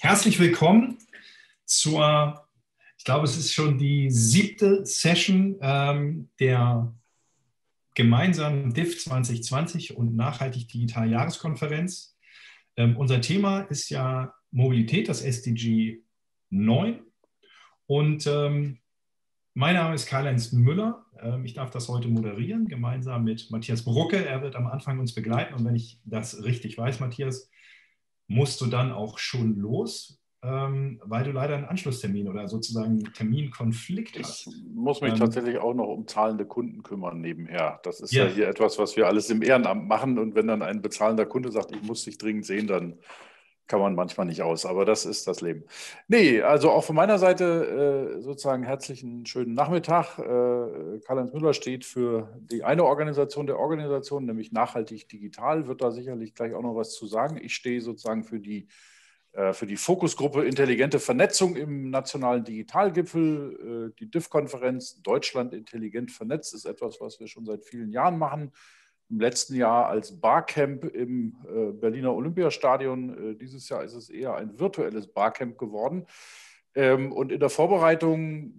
Herzlich willkommen zur, ich glaube, es ist schon die 7. Session der gemeinsamen DIV 2020 und Nachhaltig Digital Jahreskonferenz. Unser Thema ist ja Mobilität, das SDG 9. Und mein Name ist Karl-Heinz Müller. Ich darf das heute moderieren, gemeinsam mit Matthias Brucke. Er wird am Anfang uns begleiten. Und wenn ich das richtig weiß, Matthias, musst du dann auch schon los, weil du leider einen Anschlusstermin oder sozusagen einen Terminkonflikt hast. Ich muss mich tatsächlich auch noch um zahlende Kunden kümmern nebenher. Das ist ja hier etwas, was wir alles im Ehrenamt machen. Und wenn dann ein bezahlender Kunde sagt, ich muss dich dringend sehen, dann kann man manchmal nicht aus, aber das ist das Leben. Nee, also auch von meiner Seite sozusagen herzlichen schönen Nachmittag. Karl-Heinz Müller steht für die eine Organisation der Organisationen, nämlich Nachhaltig Digital, wird da sicherlich gleich auch noch was zu sagen. Ich stehe sozusagen für die Fokusgruppe Intelligente Vernetzung im Nationalen Digitalgipfel. Die DIV-Konferenz Deutschland intelligent vernetzt ist etwas, was wir schon seit vielen Jahren machen. Im letzten Jahr als Barcamp im Berliner Olympiastadion. Dieses Jahr ist es eher ein virtuelles Barcamp geworden. Und in der Vorbereitung,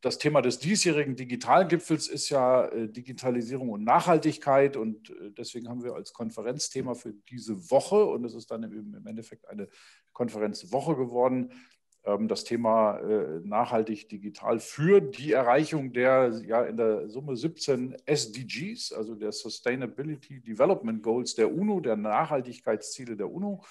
das Thema des diesjährigen Digitalgipfels ist ja Digitalisierung und Nachhaltigkeit. Und deswegen haben wir als Konferenzthema für diese Woche, und es ist dann im Endeffekt eine Konferenzwoche geworden, das Thema nachhaltig digital für die Erreichung der ja in der Summe 17 SDGs, also der Sustainability Development Goals der UNO, der Nachhaltigkeitsziele der UNO.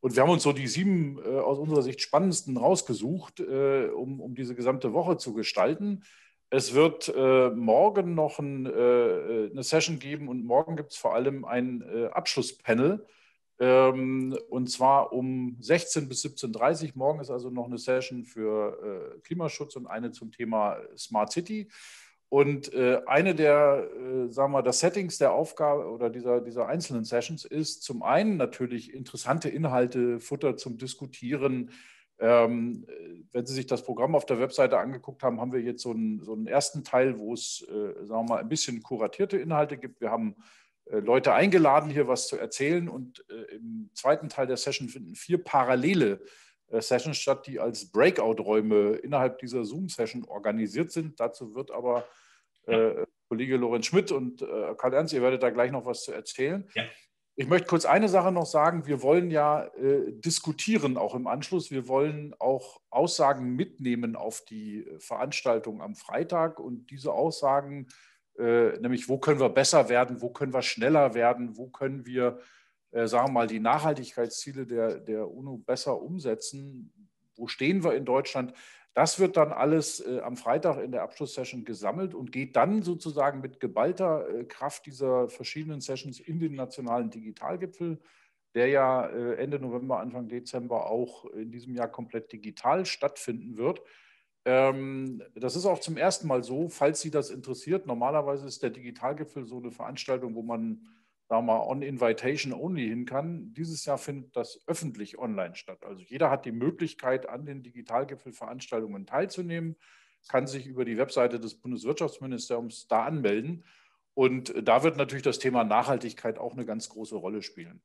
Und wir haben uns so die 7 aus unserer Sicht spannendsten rausgesucht, um diese gesamte Woche zu gestalten. Es wird morgen noch eine Session geben und morgen gibt es vor allem ein Abschlusspanel, und zwar um 16 bis 17.30 Uhr. Morgen ist also noch eine Session für Klimaschutz und eine zum Thema Smart City. Und eine der, sagen wir, das Settings der Aufgabe oder dieser einzelnen Sessions ist zum einen natürlich interessante Inhalte, Futter zum Diskutieren. Wenn Sie sich das Programm auf der Webseite angeguckt haben, haben wir jetzt so einen ersten Teil, wo es, sagen wir mal, ein bisschen kuratierte Inhalte gibt. Wir haben Leute eingeladen, hier was zu erzählen, und im zweiten Teil der Session finden 4 parallele Sessions statt, die als Breakout-Räume innerhalb dieser Zoom-Session organisiert sind. Dazu wird aber Kollege Lorenz Schmidt und Karl Ernst, ihr werdet da gleich noch was zu erzählen. Ja. Ich möchte kurz eine Sache noch sagen. Wir wollen ja diskutieren, auch im Anschluss. Wir wollen auch Aussagen mitnehmen auf die Veranstaltung am Freitag, und diese Aussagen, nämlich wo können wir besser werden, wo können wir schneller werden, wo können wir, sagen wir mal, die Nachhaltigkeitsziele der UNO besser umsetzen, wo stehen wir in Deutschland. Das wird dann alles am Freitag in der Abschlusssession gesammelt und geht dann sozusagen mit geballter Kraft dieser verschiedenen Sessions in den Nationalen Digitalgipfel, der ja Ende November, Anfang Dezember auch in diesem Jahr komplett digital stattfinden wird. Das ist auch zum ersten Mal so, falls Sie das interessiert. Normalerweise ist der Digitalgipfel so eine Veranstaltung, wo man, sagen wir mal, on invitation only hin kann. Dieses Jahr findet das öffentlich online statt. Also jeder hat die Möglichkeit, an den Digitalgipfelveranstaltungen teilzunehmen, kann sich über die Webseite des Bundeswirtschaftsministeriums da anmelden. Und da wird natürlich das Thema Nachhaltigkeit auch eine ganz große Rolle spielen.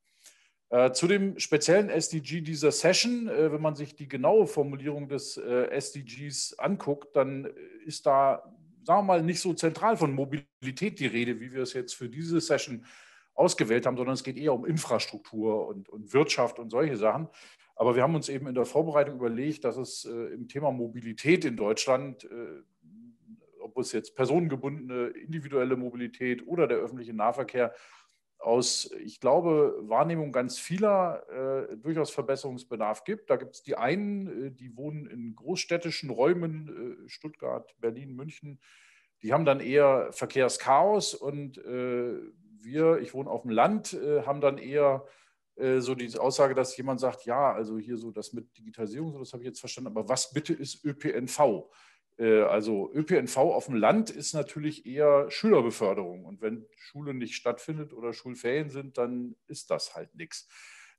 Zu dem speziellen SDG dieser Session, wenn man sich die genaue Formulierung des SDGs anguckt, dann ist da, sagen wir mal, nicht so zentral von Mobilität die Rede, wie wir es jetzt für diese Session ausgewählt haben, sondern es geht eher um Infrastruktur und Wirtschaft und solche Sachen. Aber wir haben uns eben in der Vorbereitung überlegt, dass es im Thema Mobilität in Deutschland, ob es jetzt personengebundene, individuelle Mobilität oder der öffentliche Nahverkehr, aus, ich glaube, Wahrnehmung ganz vieler durchaus Verbesserungsbedarf gibt. Da gibt es die einen, die wohnen in großstädtischen Räumen, Stuttgart, Berlin, München. Die haben dann eher Verkehrschaos, und ich wohne auf dem Land, haben dann eher so die Aussage, dass jemand sagt, ja, also hier so das mit Digitalisierung, so das habe ich jetzt verstanden, aber was bitte ist ÖPNV? Also ÖPNV auf dem Land ist natürlich eher Schülerbeförderung. Und wenn Schule nicht stattfindet oder Schulferien sind, dann ist das halt nichts.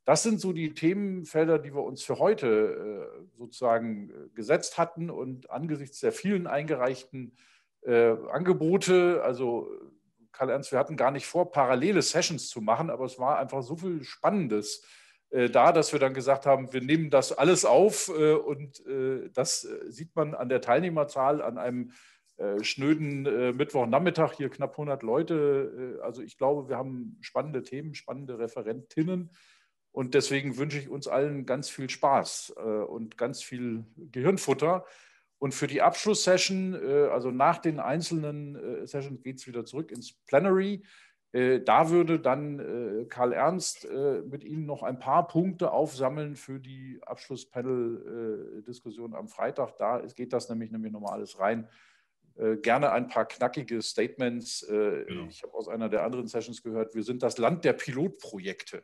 Das sind so die Themenfelder, die wir uns für heute sozusagen gesetzt hatten. Und angesichts der vielen eingereichten Angebote, also Karl-Ernst, wir hatten gar nicht vor, parallele Sessions zu machen, aber es war einfach so viel Spannendes da, dass wir dann gesagt haben, wir nehmen das alles auf und das sieht man an der Teilnehmerzahl an einem schnöden Mittwochnachmittag, hier knapp 100 Leute. Also ich glaube, wir haben spannende Themen, spannende Referentinnen und deswegen wünsche ich uns allen ganz viel Spaß und ganz viel Gehirnfutter. Und für die Abschlusssession, also nach den einzelnen Sessions, geht es wieder zurück ins Plenary. Da würde dann Karl Ernst mit Ihnen noch ein paar Punkte aufsammeln für die Abschlusspanel-Diskussion am Freitag. Da geht das nämlich nochmal alles rein. Gerne ein paar knackige Statements. Genau. Ich habe aus einer der anderen Sessions gehört, wir sind das Land der Pilotprojekte.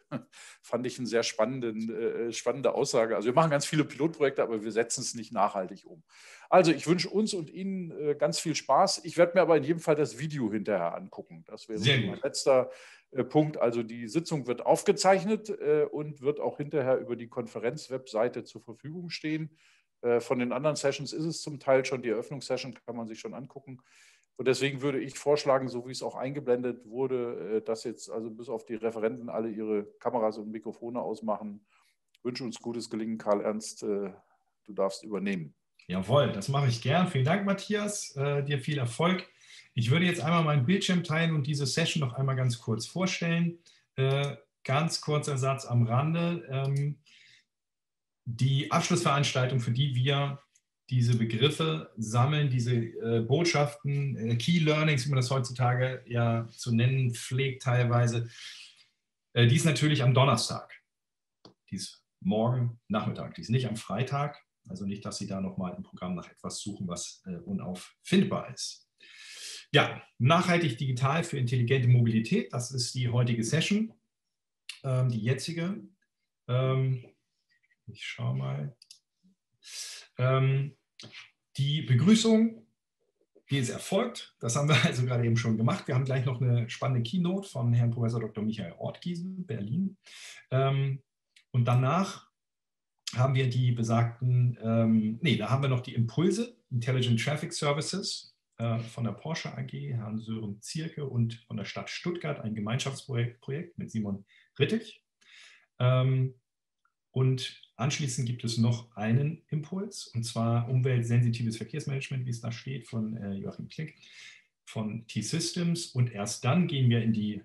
Fand ich eine sehr spannende Aussage. Also wir machen ganz viele Pilotprojekte, aber wir setzen es nicht nachhaltig um. Also ich wünsche uns und Ihnen ganz viel Spaß. Ich werde mir aber in jedem Fall das Video hinterher angucken. Das wäre mein letzter Punkt. Also die Sitzung wird aufgezeichnet und wird auch hinterher über die Konferenz-Webseite zur Verfügung stehen. Von den anderen Sessions ist es zum Teil schon, die Eröffnungssession kann man sich schon angucken. Und deswegen würde ich vorschlagen, so wie es auch eingeblendet wurde, dass jetzt also bis auf die Referenten alle ihre Kameras und Mikrofone ausmachen. Ich wünsche uns gutes Gelingen. Karl Ernst, du darfst übernehmen. Jawohl, das mache ich gern. Vielen Dank, Matthias. Dir viel Erfolg. Ich würde jetzt einmal meinen Bildschirm teilen und diese Session noch einmal ganz kurz vorstellen. Ganz kurzer Satz am Rande. Die Abschlussveranstaltung, für die wir diese Begriffe sammeln, diese Botschaften, Key Learnings, wie man das heutzutage ja zu nennen pflegt teilweise, die ist natürlich am Donnerstag. Die ist morgen Nachmittag, die ist nicht am Freitag. Also nicht, dass Sie da nochmal im Programm nach etwas suchen, was unauffindbar ist. Ja, nachhaltig digital für intelligente Mobilität, das ist die heutige Session, die jetzige. Ich schaue mal. Die Begrüßung, die ist erfolgt. Das haben wir also gerade eben schon gemacht. Wir haben gleich noch eine spannende Keynote von Herrn Prof. Dr. Michael Ortgiese, Berlin. Und danach haben wir die besagten, da haben wir noch die Impulse, Intelligent Traffic Services von der Porsche AG, Herrn Sören Zierke, und von der Stadt Stuttgart, ein Gemeinschaftsprojekt mit Simon Rittig. Und anschließend gibt es noch einen Impuls, und zwar umweltsensitives Verkehrsmanagement, wie es da steht, von Joachim Klick von T-Systems. Und erst dann gehen wir in die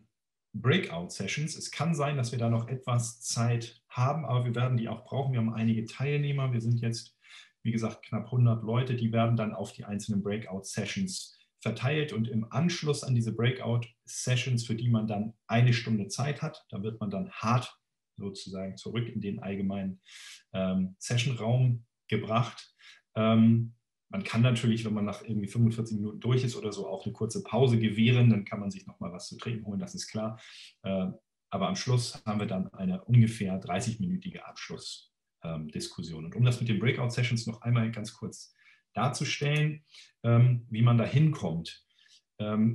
Breakout-Sessions. Es kann sein, dass wir da noch etwas Zeit haben, aber wir werden die auch brauchen. Wir haben einige Teilnehmer. Wir sind jetzt, wie gesagt, knapp 100 Leute. Die werden dann auf die einzelnen Breakout-Sessions verteilt. Und im Anschluss an diese Breakout-Sessions, für die man dann eine Stunde Zeit hat, da wird man dann hart sozusagen zurück in den allgemeinen Sessionraum gebracht. Man kann natürlich, wenn man nach irgendwie 45 Minuten durch ist oder so, auch eine kurze Pause gewähren, dann kann man sich nochmal was zu trinken holen, das ist klar. Aber am Schluss haben wir dann eine ungefähr 30-minütige Abschlussdiskussion. Und um das mit den Breakout-Sessions noch einmal ganz kurz darzustellen, wie man da hinkommt.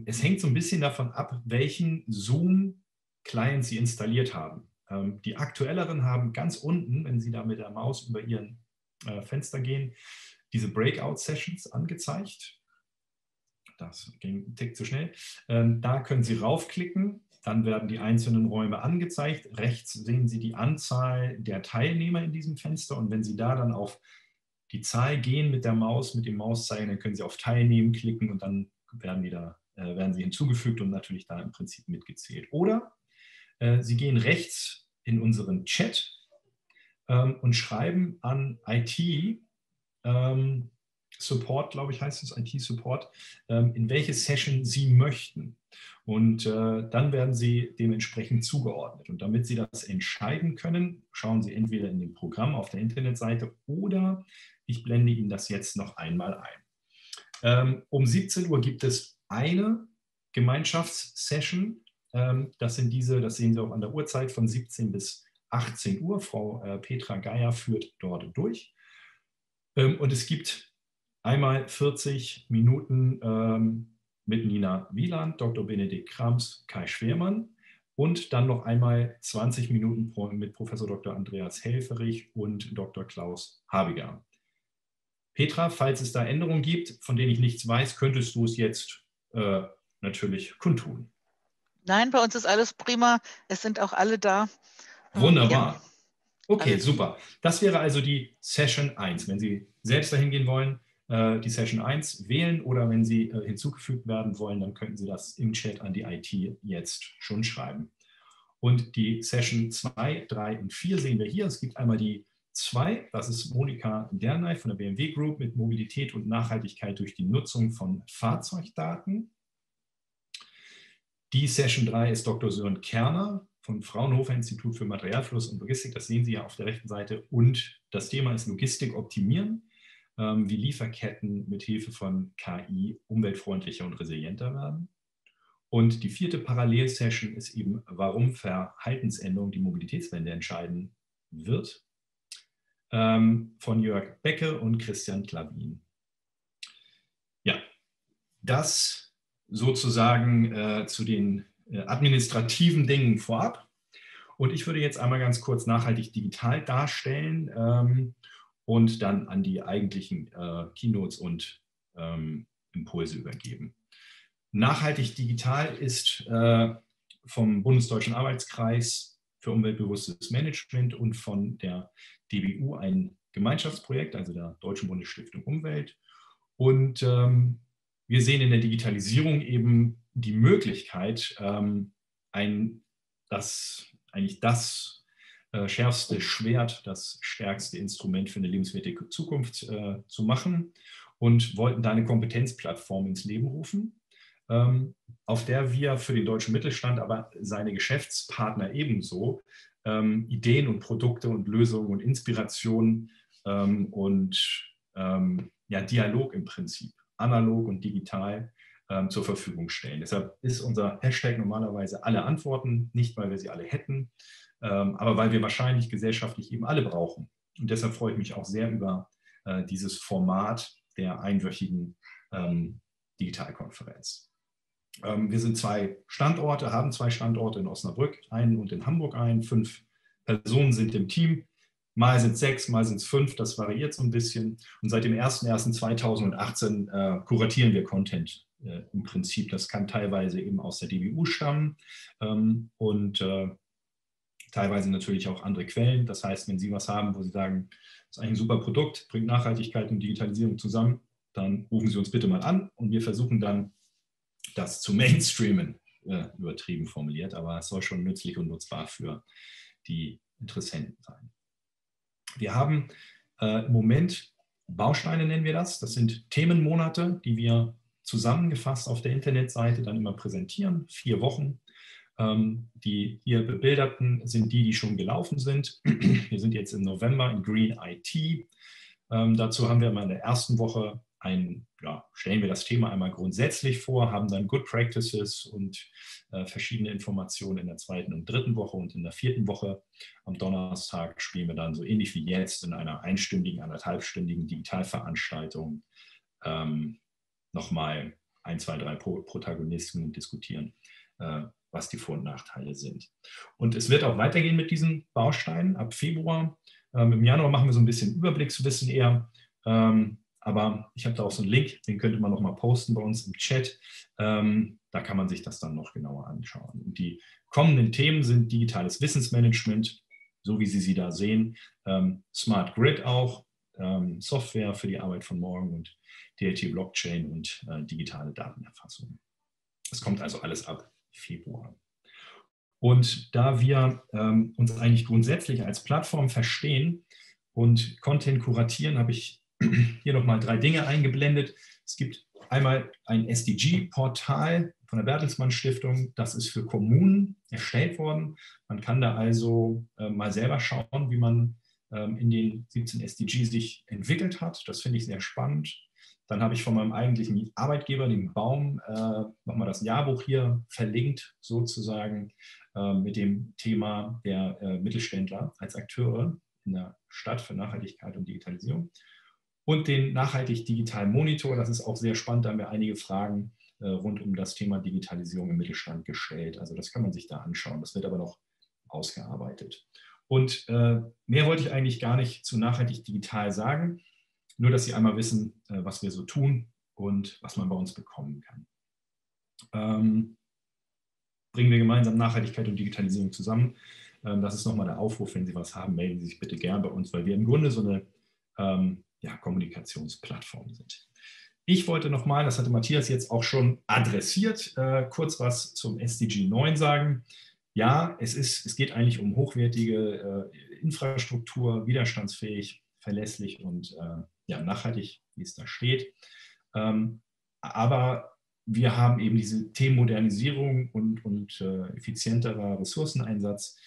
Es hängt so ein bisschen davon ab, welchen Zoom-Client Sie installiert haben. Die aktuelleren haben ganz unten, wenn Sie da mit der Maus über Ihren Fenster gehen, diese Breakout-Sessions angezeigt. Das ging einen Tick zu schnell. Da können Sie raufklicken, dann werden die einzelnen Räume angezeigt. Rechts sehen Sie die Anzahl der Teilnehmer in diesem Fenster, und wenn Sie da dann auf die Zahl gehen mit der Maus, mit dem Mauszeiger, dann können Sie auf Teilnehmen klicken und dann werden Sie hinzugefügt und natürlich da im Prinzip mitgezählt. Oder Sie gehen rechts in unseren Chat und schreiben an IT-Support, glaube ich, heißt es, IT-Support, in welche Session Sie möchten. Und dann werden Sie dementsprechend zugeordnet. Und damit Sie das entscheiden können, schauen Sie entweder in dem Programm auf der Internetseite oder ich blende Ihnen das jetzt noch einmal ein. Um 17 Uhr gibt es eine Gemeinschaftssession. Das sind diese, das sehen Sie auch an der Uhrzeit, von 17 bis 18 Uhr. Frau Petra Geier führt dort durch. Und es gibt einmal 40 Minuten mit Nina Wieland, Dr. Benedikt Krams, Kai Schwermann und dann noch einmal 20 Minuten mit Professor Dr. Andreas Helferich und Dr. Klaus Habiger. Petra, falls es da Änderungen gibt, von denen ich nichts weiß, könntest du es jetzt natürlich kundtun. Nein, bei uns ist alles prima. Es sind auch alle da. Wunderbar. Ja. Okay, also, super. Das wäre also die Session 1. Wenn Sie selbst dahin gehen wollen, die Session 1 wählen, oder wenn Sie hinzugefügt werden wollen, dann könnten Sie das im Chat an die IT jetzt schon schreiben. Und die Session 2, 3 und 4 sehen wir hier. Es gibt einmal die 2, das ist Monika Dernay von der BMW Group mit Mobilität und Nachhaltigkeit durch die Nutzung von Fahrzeugdaten. Die Session 3 ist Dr. Sören Kerner vom Fraunhofer Institut für Materialfluss und Logistik. Das sehen Sie ja auf der rechten Seite. Und das Thema ist Logistik optimieren, wie Lieferketten mit Hilfe von KI umweltfreundlicher und resilienter werden. Und die vierte Parallelsession ist eben, warum Verhaltensänderung die Mobilitätswende entscheiden wird, von Jörg Becke und Christian Klawin. Ja, das sozusagen zu den administrativen Dingen vorab. Und ich würde jetzt einmal ganz kurz nachhaltig digital darstellen und dann an die eigentlichen Keynotes und Impulse übergeben. Nachhaltig digital ist vom Bundesdeutschen Arbeitskreis für umweltbewusstes Management und von der DBU ein Gemeinschaftsprojekt, also der Deutschen Bundesstiftung Umwelt. Und wir sehen in der Digitalisierung eben die Möglichkeit, das schärfste Schwert, das stärkste Instrument für eine lebenswertige Zukunft zu machen, und wollten da eine Kompetenzplattform ins Leben rufen, auf der wir für den deutschen Mittelstand, aber seine Geschäftspartner ebenso, Ideen und Produkte und Lösungen und Inspirationen und Dialog im Prinzip, analog und digital, zur Verfügung stellen. Deshalb ist unser Hashtag normalerweise alle Antworten, nicht weil wir sie alle hätten, aber weil wir wahrscheinlich gesellschaftlich eben alle brauchen. Und deshalb freue ich mich auch sehr über dieses Format der einwöchigen Digitalkonferenz. Wir sind haben zwei Standorte in Osnabrück, einen und in Hamburg einen. 5 Personen sind im Team, mal sind es 6, mal sind es 5, das variiert so ein bisschen. Und seit dem 01.01.2018 kuratieren wir Content im Prinzip. Das kann teilweise eben aus der DBU stammen und teilweise natürlich auch andere Quellen. Das heißt, wenn Sie was haben, wo Sie sagen, das ist eigentlich ein super Produkt, bringt Nachhaltigkeit und Digitalisierung zusammen, dann rufen Sie uns bitte mal an und wir versuchen dann, das zu mainstreamen, übertrieben formuliert, aber es soll schon nützlich und nutzbar für die Interessenten sein. Wir haben im Moment Bausteine, nennen wir das. Das sind Themenmonate, die wir zusammengefasst auf der Internetseite dann immer präsentieren, 4 Wochen. Die hier bebilderten sind die schon gelaufen sind. Wir sind jetzt im November in Green IT. Dazu haben wir mal in der ersten Woche stellen wir das Thema einmal grundsätzlich vor, haben dann Good Practices und verschiedene Informationen in der 2. und 3. Woche, und in der 4. Woche am Donnerstag spielen wir dann so ähnlich wie jetzt in einer einstündigen, anderthalbstündigen Digitalveranstaltung nochmal 1, 2, 3 Protagonisten und diskutieren, was die Vor- und Nachteile sind. Und es wird auch weitergehen mit diesen Bausteinen ab Februar. Im Januar machen wir so ein bisschen Überblickswissen eher, aber ich habe da auch so einen Link, den könnte man nochmal posten bei uns im Chat. Da kann man sich das dann noch genauer anschauen. Und die kommenden Themen sind digitales Wissensmanagement, so wie Sie sie da sehen, Smart Grid auch, Software für die Arbeit von morgen und DLT Blockchain und digitale Datenerfassung. Das kommt also alles ab Februar. Und da wir uns eigentlich grundsätzlich als Plattform verstehen und Content kuratieren, habe ich hier nochmal 3 Dinge eingeblendet. Es gibt einmal ein SDG-Portal von der Bertelsmann Stiftung. Das ist für Kommunen erstellt worden. Man kann da also mal selber schauen, wie man in den 17 SDG sich entwickelt hat. Das finde ich sehr spannend. Dann habe ich von meinem eigentlichen Arbeitgeber, dem Baum, nochmal das Jahrbuch hier verlinkt, sozusagen mit dem Thema der Mittelständler als Akteure in der Stadt für Nachhaltigkeit und Digitalisierung. Und den Nachhaltig-Digital-Monitor, das ist auch sehr spannend, da haben wir einige Fragen rund um das Thema Digitalisierung im Mittelstand gestellt. Also das kann man sich da anschauen, das wird aber noch ausgearbeitet. Und mehr wollte ich eigentlich gar nicht zu Nachhaltig-Digital sagen. Nur, dass Sie einmal wissen, was wir so tun und was man bei uns bekommen kann. Bringen wir gemeinsam Nachhaltigkeit und Digitalisierung zusammen. Das ist nochmal der Aufruf, wenn Sie was haben, melden Sie sich bitte gern bei uns, weil wir im Grunde so eine Kommunikationsplattform sind. Ich wollte nochmal, das hatte Matthias jetzt auch schon adressiert, kurz was zum SDG 9 sagen. Ja, es geht eigentlich um hochwertige Infrastruktur, widerstandsfähig, verlässlich und nachhaltig, wie es da steht. Aber wir haben eben diese Themen Modernisierung und effizienterer Ressourceneinsatz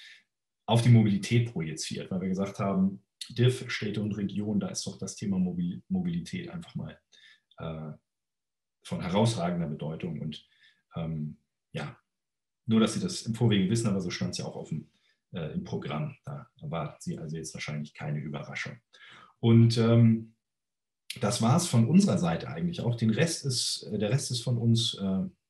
auf die Mobilität projiziert, weil wir gesagt haben, DIF, Städte und Regionen, da ist doch das Thema Mobilität einfach mal von herausragender Bedeutung. Und nur, dass Sie das im Vorwege wissen, aber so stand es ja auch im Programm. Da erwarten Sie also jetzt wahrscheinlich keine Überraschung. Und das war es von unserer Seite eigentlich auch. Der Rest ist von uns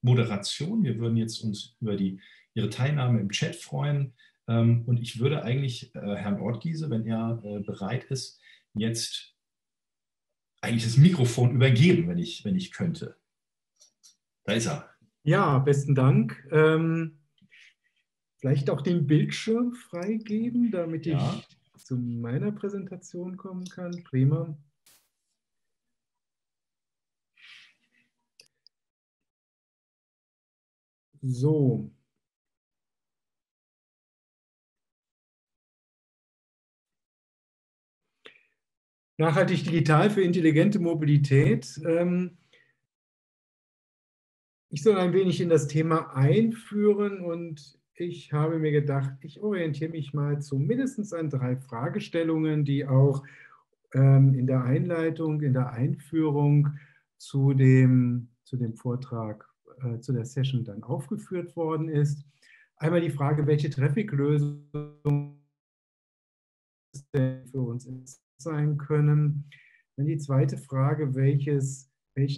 Moderation. Wir würden jetzt uns über Ihre Teilnahme im Chat freuen. Und ich würde eigentlich Herrn Ortgiese, wenn er bereit ist, jetzt eigentlich das Mikrofon übergeben, wenn ich könnte. Da ist er. Ja, besten Dank. Vielleicht auch den Bildschirm freigeben, damit ich zu meiner Präsentation kommen kann. Prima. So. Nachhaltig digital für intelligente Mobilität. Ich soll ein wenig in das Thema einführen und ich habe mir gedacht, ich orientiere mich mal zumindest an 3 Fragestellungen, die auch in der Einleitung, in der Einführung zu dem Vortrag, zu der Session dann aufgeführt worden ist. Einmal die Frage, welche Traffic-Lösung für uns sein können. Dann die zweite Frage, welchen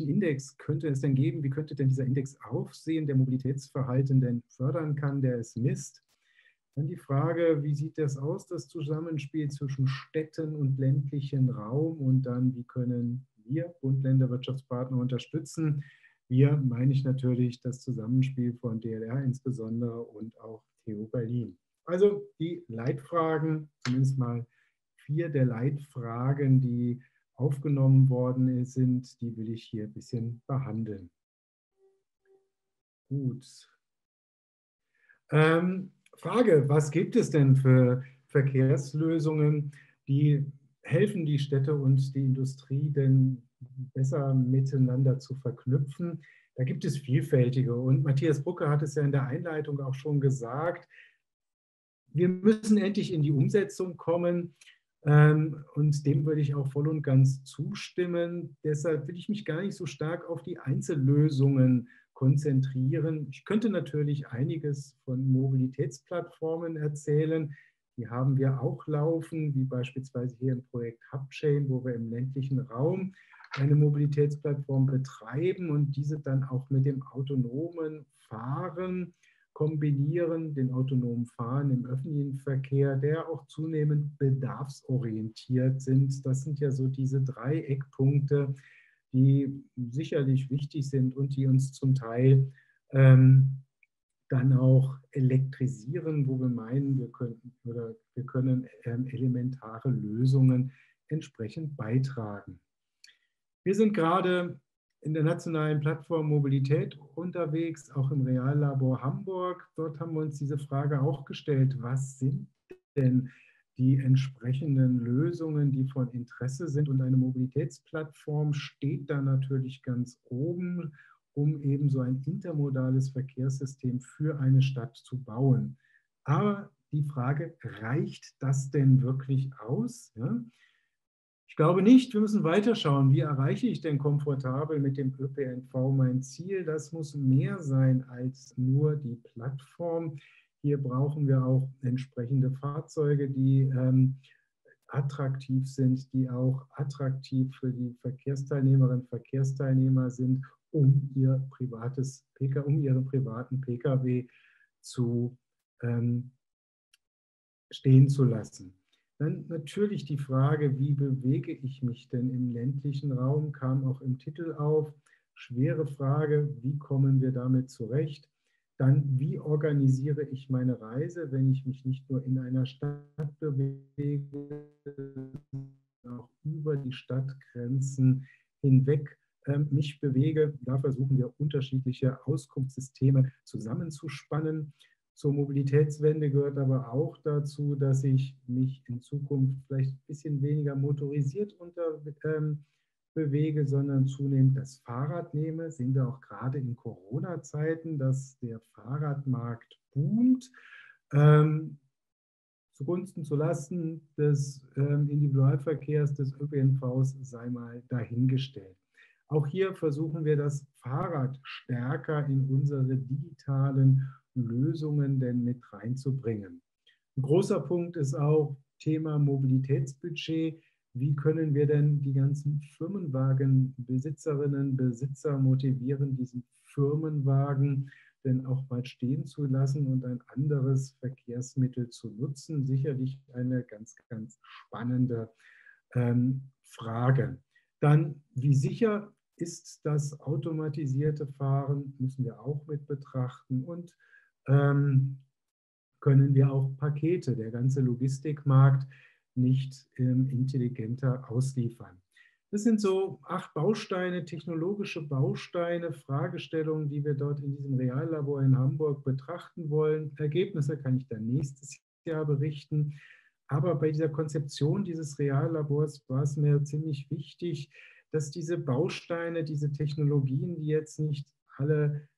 Index könnte es denn geben? Wie könnte denn dieser Index aussehen, der Mobilitätsverhalten denn fördern kann, der es misst? Dann die Frage, wie sieht das aus, das Zusammenspiel zwischen Städten und ländlichen Raum? Und dann, wie können wir Bund, Länder, Wirtschaftspartner unterstützen? Wir meine ich natürlich das Zusammenspiel von DLR insbesondere und auch TU Berlin. Also die Leitfragen, zumindest mal 4 der Leitfragen, die aufgenommen worden sind, die will ich hier ein bisschen behandeln. Gut. Frage, was gibt es denn für Verkehrslösungen, die helfen, die Städte und die Industrie denn besser miteinander zu verknüpfen? Da gibt es vielfältige und Matthias Brucke hat es ja in der Einleitung auch schon gesagt, wir müssen endlich in die Umsetzung kommen. Und dem würde ich auch voll und ganz zustimmen. Deshalb will ich mich gar nicht so stark auf die Einzellösungen konzentrieren. Ich könnte natürlich einiges von Mobilitätsplattformen erzählen. Die haben wir auch laufen, wie beispielsweise hier im Projekt Hubchain, wo wir im ländlichen Raum eine Mobilitätsplattform betreiben und diese dann auch mit dem autonomen Fahren kombinieren, den autonomen Fahren im öffentlichen Verkehr, der auch zunehmend bedarfsorientiert sind. Das sind ja so diese 3 Eckpunkte, die sicherlich wichtig sind und die uns zum Teil dann auch elektrisieren, wo wir meinen, wir können elementare Lösungen entsprechend beitragen. Wir sind gerade in der nationalen Plattform Mobilität unterwegs, auch im Reallabor Hamburg. Dort haben wir uns diese Frage auch gestellt, was sind denn die entsprechenden Lösungen, die von Interesse sind? Und eine Mobilitätsplattform steht da natürlich ganz oben, um eben so ein intermodales Verkehrssystem für eine Stadt zu bauen. Aber die Frage, reicht das denn wirklich aus? Ja? Ich glaube nicht, wir müssen weiterschauen, wie erreiche ich denn komfortabel mit dem ÖPNV mein Ziel? Das muss mehr sein als nur die Plattform. Hier brauchen wir auch entsprechende Fahrzeuge, die attraktiv sind, die auch attraktiv für die Verkehrsteilnehmerinnen und Verkehrsteilnehmer sind, um ihren privaten Pkw zu stehen zu lassen. Dann natürlich die Frage, wie bewege ich mich denn im ländlichen Raum, kam auch im Titel auf. Schwere Frage, wie kommen wir damit zurecht? Dann, wie organisiere ich meine Reise, wenn ich mich nicht nur in einer Stadt bewege, sondern auch über die Stadtgrenzen hinweg mich bewege? Da versuchen wir, unterschiedliche Auskunftssysteme zusammenzuspannen. Zur Mobilitätswende gehört aber auch dazu, dass ich mich in Zukunft vielleicht ein bisschen weniger motorisiert bewege, sondern zunehmend das Fahrrad nehme. Sehen wir auch gerade in Corona-Zeiten, dass der Fahrradmarkt boomt. Zugunsten, zulasten des Individualverkehrs, des ÖPNVs sei mal dahingestellt. Auch hier versuchen wir, das Fahrrad stärker in unsere digitalen Lösungen denn mit reinzubringen. Ein großer Punkt ist auch Thema Mobilitätsbudget. Wie können wir denn die ganzen Firmenwagenbesitzerinnen, Besitzer motivieren, diesen Firmenwagen denn auch mal stehen zu lassen und ein anderes Verkehrsmittel zu nutzen? Sicherlich eine ganz, ganz spannende Frage. Dann, wie sicher ist das automatisierte Fahren, müssen wir auch mit betrachten, und können wir auch Pakete, der ganze Logistikmarkt, nicht intelligenter ausliefern. Das sind so 8 Bausteine, technologische Bausteine, Fragestellungen, die wir dort in diesem Reallabor in Hamburg betrachten wollen. Ergebnisse kann ich dann nächstes Jahr berichten. Aber bei dieser Konzeption dieses Reallabors war es mir ziemlich wichtig, dass diese Bausteine, diese Technologien, die jetzt nicht alle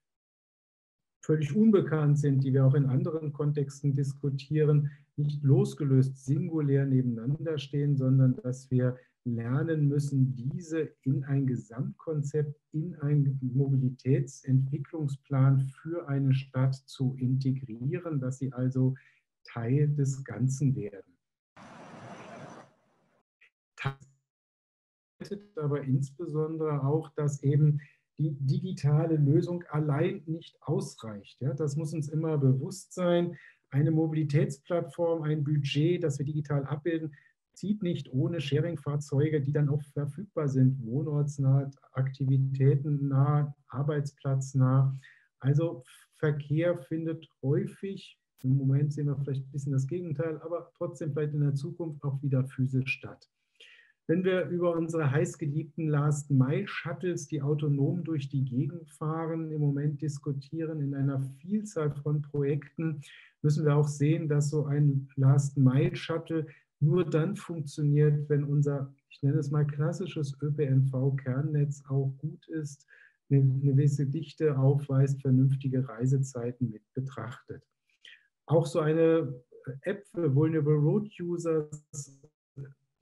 völlig unbekannt sind, die wir auch in anderen Kontexten diskutieren, nicht losgelöst singulär nebeneinander stehen, sondern dass wir lernen müssen, diese in ein Gesamtkonzept, in einen Mobilitätsentwicklungsplan für eine Stadt zu integrieren, dass sie also Teil des Ganzen werden. Das bedeutet aber insbesondere auch, dass eben die digitale Lösung allein nicht ausreicht. Ja, das muss uns immer bewusst sein. Eine Mobilitätsplattform, ein Budget, das wir digital abbilden, zieht nicht ohne Sharing-Fahrzeuge, die dann auch verfügbar sind, wohnortsnah, aktivitätennah, arbeitsplatznah. Also Verkehr findet häufig, im Moment sehen wir vielleicht ein bisschen das Gegenteil, aber trotzdem vielleicht in der Zukunft auch wieder physisch statt. Wenn wir über unsere heißgeliebten Last-Mile-Shuttles, die autonom durch die Gegend fahren, im Moment diskutieren in einer Vielzahl von Projekten, müssen wir auch sehen, dass so ein Last-Mile-Shuttle nur dann funktioniert, wenn unser, ich nenne es mal, klassisches ÖPNV-Kernnetz auch gut ist, eine gewisse Dichte aufweist, vernünftige Reisezeiten mit betrachtet. Auch so eine App für Vulnerable Road Users,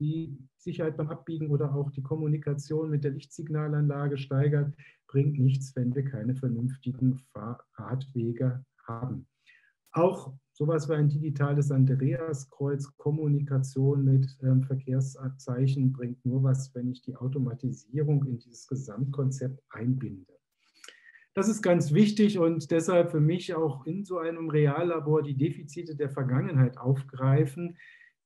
die Sicherheit beim Abbiegen oder auch die Kommunikation mit der Lichtsignalanlage steigert, bringt nichts, wenn wir keine vernünftigen Fahrradwege haben. Auch sowas wie ein digitales Andreaskreuz, Kommunikation mit Verkehrszeichen bringt nur was, wenn ich die Automatisierung in dieses Gesamtkonzept einbinde. Das ist ganz wichtig und deshalb für mich auch in so einem Reallabor die Defizite der Vergangenheit aufgreifen.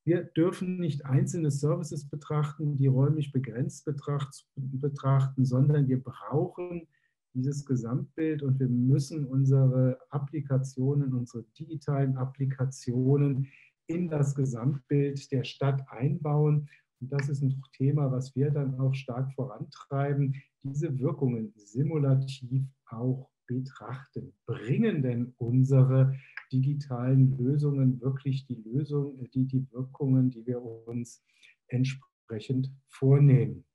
Wir dürfen nicht einzelne Services betrachten, die räumlich begrenzt betrachten, sondern wir brauchen dieses Gesamtbild und wir müssen unsere Applikationen, unsere digitalen Applikationen in das Gesamtbild der Stadt einbauen. Und das ist ein Thema, was wir dann auch stark vorantreiben, diese Wirkungen simulativ auch betrachten. Bringen denn unsere digitalen Lösungen wirklich die Lösung, die Wirkungen, die wir uns entsprechend vornehmen?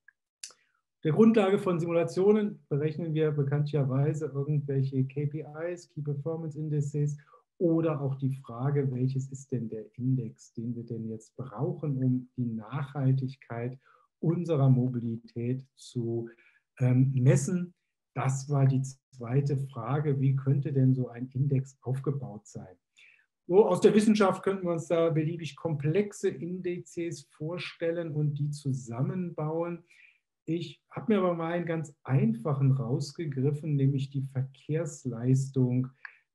Der Grundlage von Simulationen berechnen wir bekanntlicherweise irgendwelche KPIs, Key Performance Indices, oder auch die Frage, welches ist denn der Index, den wir denn jetzt brauchen, um die Nachhaltigkeit unserer Mobilität zu messen. Das war die zweite Frage, wie könnte denn so ein Index aufgebaut sein? So, aus der Wissenschaft könnten wir uns da beliebig komplexe Indizes vorstellen und die zusammenbauen. Ich habe mir aber mal einen ganz einfachen rausgegriffen, nämlich die Verkehrsleistung,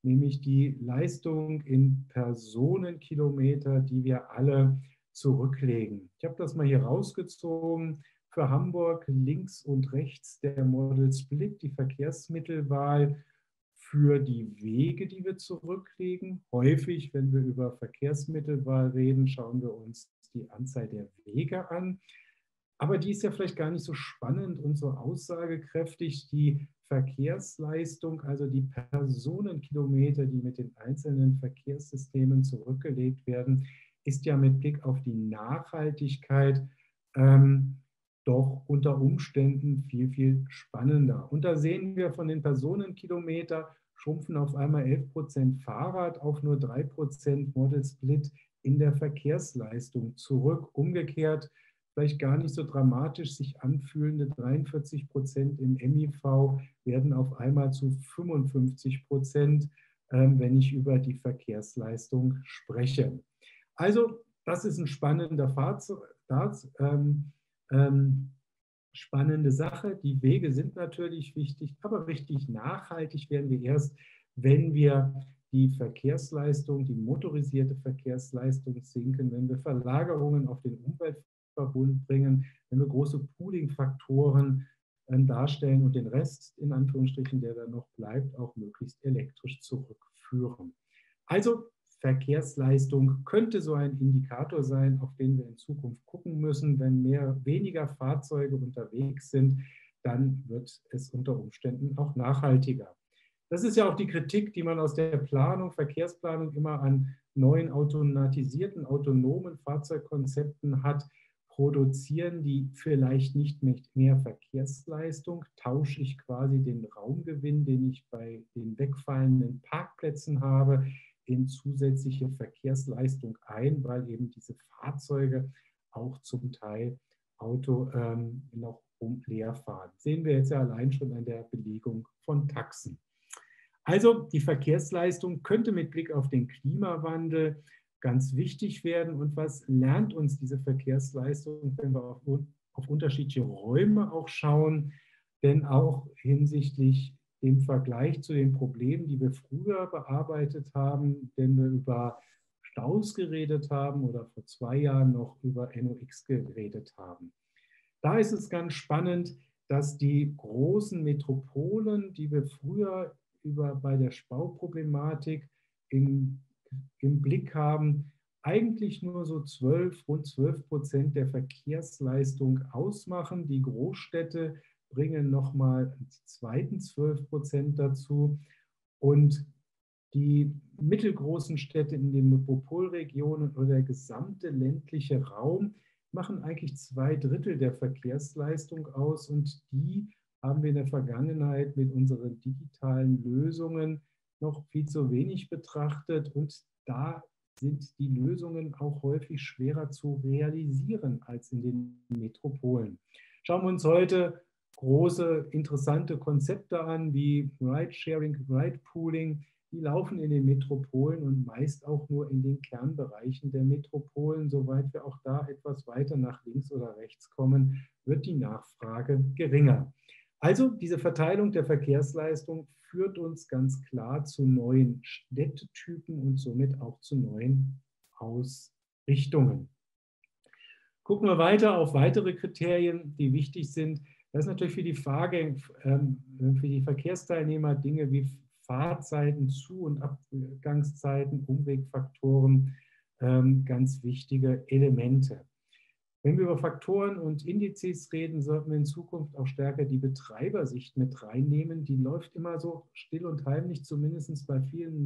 nämlich die Leistung in Personenkilometer, die wir alle zurücklegen. Ich habe das mal hier rausgezogen. Für Hamburg links und rechts der Model Split, die Verkehrsmittelwahl. für die Wege, die wir zurücklegen. Häufig, wenn wir über Verkehrsmittelwahl reden, schauen wir uns die Anzahl der Wege an. Aber die ist ja vielleicht gar nicht so spannend und so aussagekräftig. Die Verkehrsleistung, also die Personenkilometer, die mit den einzelnen Verkehrssystemen zurückgelegt werden, ist ja mit Blick auf die Nachhaltigkeit doch unter Umständen viel, viel spannender. Und da sehen wir von den Personenkilometer schrumpfen auf einmal 11% Fahrrad auf nur 3% Model Split in der Verkehrsleistung zurück. Umgekehrt vielleicht gar nicht so dramatisch sich anfühlende 43% im MIV werden auf einmal zu 55%, wenn ich über die Verkehrsleistung spreche. Also das ist ein spannender spannende Sache. Die Wege sind natürlich wichtig, aber richtig nachhaltig werden wir erst, wenn wir die Verkehrsleistung, die motorisierte Verkehrsleistung sinken, wenn wir Verlagerungen auf den Umweltverbund bringen, wenn wir große Pooling-Faktoren darstellen und den Rest, in Anführungsstrichen, der da noch bleibt, auch möglichst elektrisch zurückführen. Also Verkehrsleistung könnte so ein Indikator sein, auf den wir in Zukunft gucken müssen. Wenn weniger Fahrzeuge unterwegs sind, dann wird es unter Umständen auch nachhaltiger. Das ist ja auch die Kritik, die man aus der Planung, Verkehrsplanung immer an neuen automatisierten, autonomen Fahrzeugkonzepten hat. Produzieren die vielleicht nicht mehr Verkehrsleistung? Tausche ich quasi den Raumgewinn, den ich bei den wegfallenden Parkplätzen habe, in zusätzliche Verkehrsleistung ein, weil eben diese Fahrzeuge auch zum Teil noch leer fahren. Sehen wir jetzt ja allein schon an der Belegung von Taxen. Also die Verkehrsleistung könnte mit Blick auf den Klimawandel ganz wichtig werden. Und was lernt uns diese Verkehrsleistung, wenn wir auf unterschiedliche Räume auch schauen? Denn auch hinsichtlich im Vergleich zu den Problemen, die wir früher bearbeitet haben, wenn wir über Staus geredet haben oder vor 2 Jahren noch über NOx geredet haben. Da ist es ganz spannend, dass die großen Metropolen, die wir früher bei der Stauproblematik im Blick haben, eigentlich nur so rund 12% der Verkehrsleistung ausmachen. Die Großstädte bringen nochmal einen zweiten 12% dazu und die mittelgroßen Städte in den Metropolregionen oder der gesamte ländliche Raum machen eigentlich 2/3 der Verkehrsleistung aus und die haben wir in der Vergangenheit mit unseren digitalen Lösungen noch viel zu wenig betrachtet und da sind die Lösungen auch häufig schwerer zu realisieren als in den Metropolen. Schauen wir uns heute große, interessante Konzepte an, wie Ride-Sharing, Ride-Pooling, die laufen in den Metropolen und meist auch nur in den Kernbereichen der Metropolen. Soweit wir auch da etwas weiter nach links oder rechts kommen, wird die Nachfrage geringer. Also diese Verteilung der Verkehrsleistung führt uns ganz klar zu neuen Städtetypen und somit auch zu neuen Ausrichtungen. Gucken wir weiter auf weitere Kriterien, die wichtig sind. Das ist natürlich für die Verkehrsteilnehmer Dinge wie Fahrzeiten, Zu- und Abgangszeiten, Umwegfaktoren, ganz wichtige Elemente. Wenn wir über Faktoren und Indizes reden, sollten wir in Zukunft auch stärker die Betreibersicht mit reinnehmen. Die läuft immer so still und heimlich, zumindest bei vielen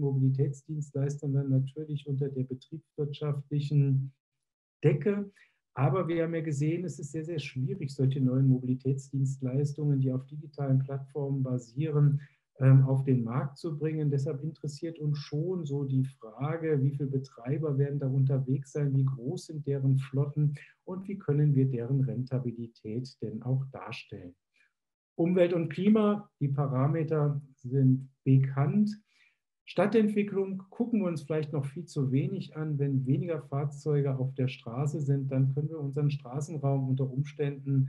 Mobilitätsdienstleistern dann natürlich unter der betriebswirtschaftlichen Decke. Aber wir haben ja gesehen, es ist sehr, sehr schwierig, solche neuen Mobilitätsdienstleistungen, die auf digitalen Plattformen basieren, auf den Markt zu bringen. Deshalb interessiert uns schon so die Frage, wie viele Betreiber werden da unterwegs sein, wie groß sind deren Flotten und wie können wir deren Rentabilität denn auch darstellen. Umwelt und Klima, die Parameter sind bekannt. Stadtentwicklung gucken wir uns vielleicht noch viel zu wenig an. Wenn weniger Fahrzeuge auf der Straße sind, dann können wir unseren Straßenraum unter Umständen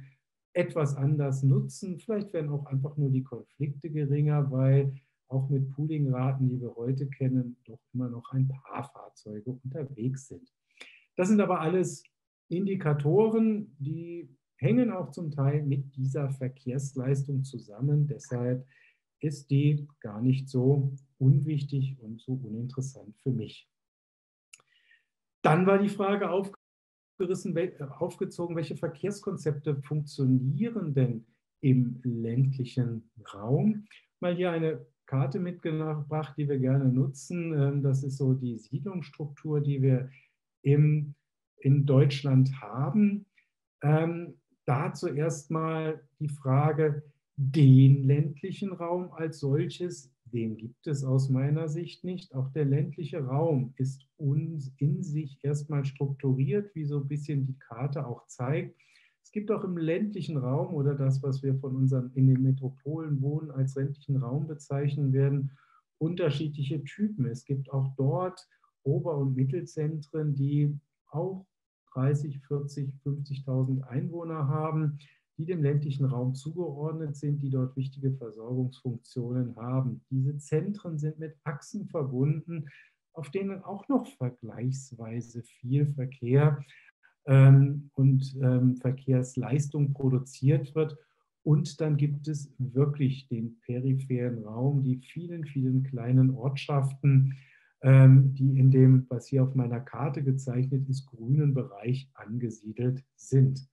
etwas anders nutzen. Vielleicht werden auch einfach nur die Konflikte geringer, weil auch mit Poolingraten, die wir heute kennen, doch immer noch ein paar Fahrzeuge unterwegs sind. Das sind aber alles Indikatoren, die hängen auch zum Teil mit dieser Verkehrsleistung zusammen. Deshalb ist die gar nicht so unwichtig und so uninteressant für mich. Dann war die Frage aufgezogen, welche Verkehrskonzepte funktionieren denn im ländlichen Raum? Mal hier eine Karte mitgebracht, die wir gerne nutzen. Das ist so die Siedlungsstruktur, die wir in Deutschland haben. Dazu erstmal die Frage, den ländlichen Raum als solches, den gibt es aus meiner Sicht nicht. Auch der ländliche Raum ist in sich erstmal strukturiert, wie so ein bisschen die Karte auch zeigt. Es gibt auch im ländlichen Raum oder das, was wir von unseren in den Metropolen wohnen, als ländlichen Raum bezeichnen werden, unterschiedliche Typen. Es gibt auch dort Ober- und Mittelzentren, die auch 30, 40, 50.000 Einwohner haben, die dem ländlichen Raum zugeordnet sind, die dort wichtige Versorgungsfunktionen haben. Diese Zentren sind mit Achsen verbunden, auf denen auch noch vergleichsweise viel Verkehr und Verkehrsleistung produziert wird. Und dann gibt es wirklich den peripheren Raum, die vielen, vielen kleinen Ortschaften, die in dem, was hier auf meiner Karte gezeichnet ist, grünen Bereich angesiedelt sind.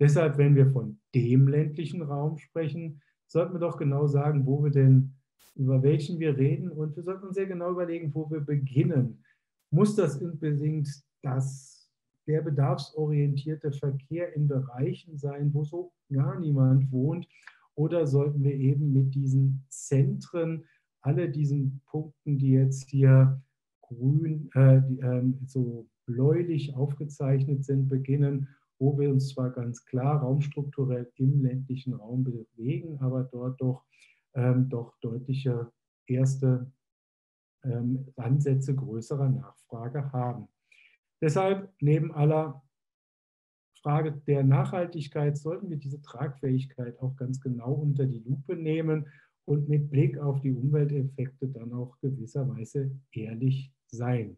Deshalb, wenn wir von dem ländlichen Raum sprechen, sollten wir doch genau sagen, wo wir denn, über welchen wir reden, und wir sollten uns sehr genau überlegen, wo wir beginnen. Muss das unbedingt der bedarfsorientierte Verkehr in Bereichen sein, wo so gar niemand wohnt, oder sollten wir eben mit diesen Zentren, alle diesen Punkten, die jetzt hier grün, so bläulich aufgezeichnet sind, beginnen, wo wir uns zwar ganz klar raumstrukturell im ländlichen Raum bewegen, aber dort doch deutliche erste Ansätze größerer Nachfrage haben. Deshalb, neben aller Frage der Nachhaltigkeit, sollten wir diese Tragfähigkeit auch ganz genau unter die Lupe nehmen und mit Blick auf die Umwelteffekte dann auch gewisserweise ehrlich sein.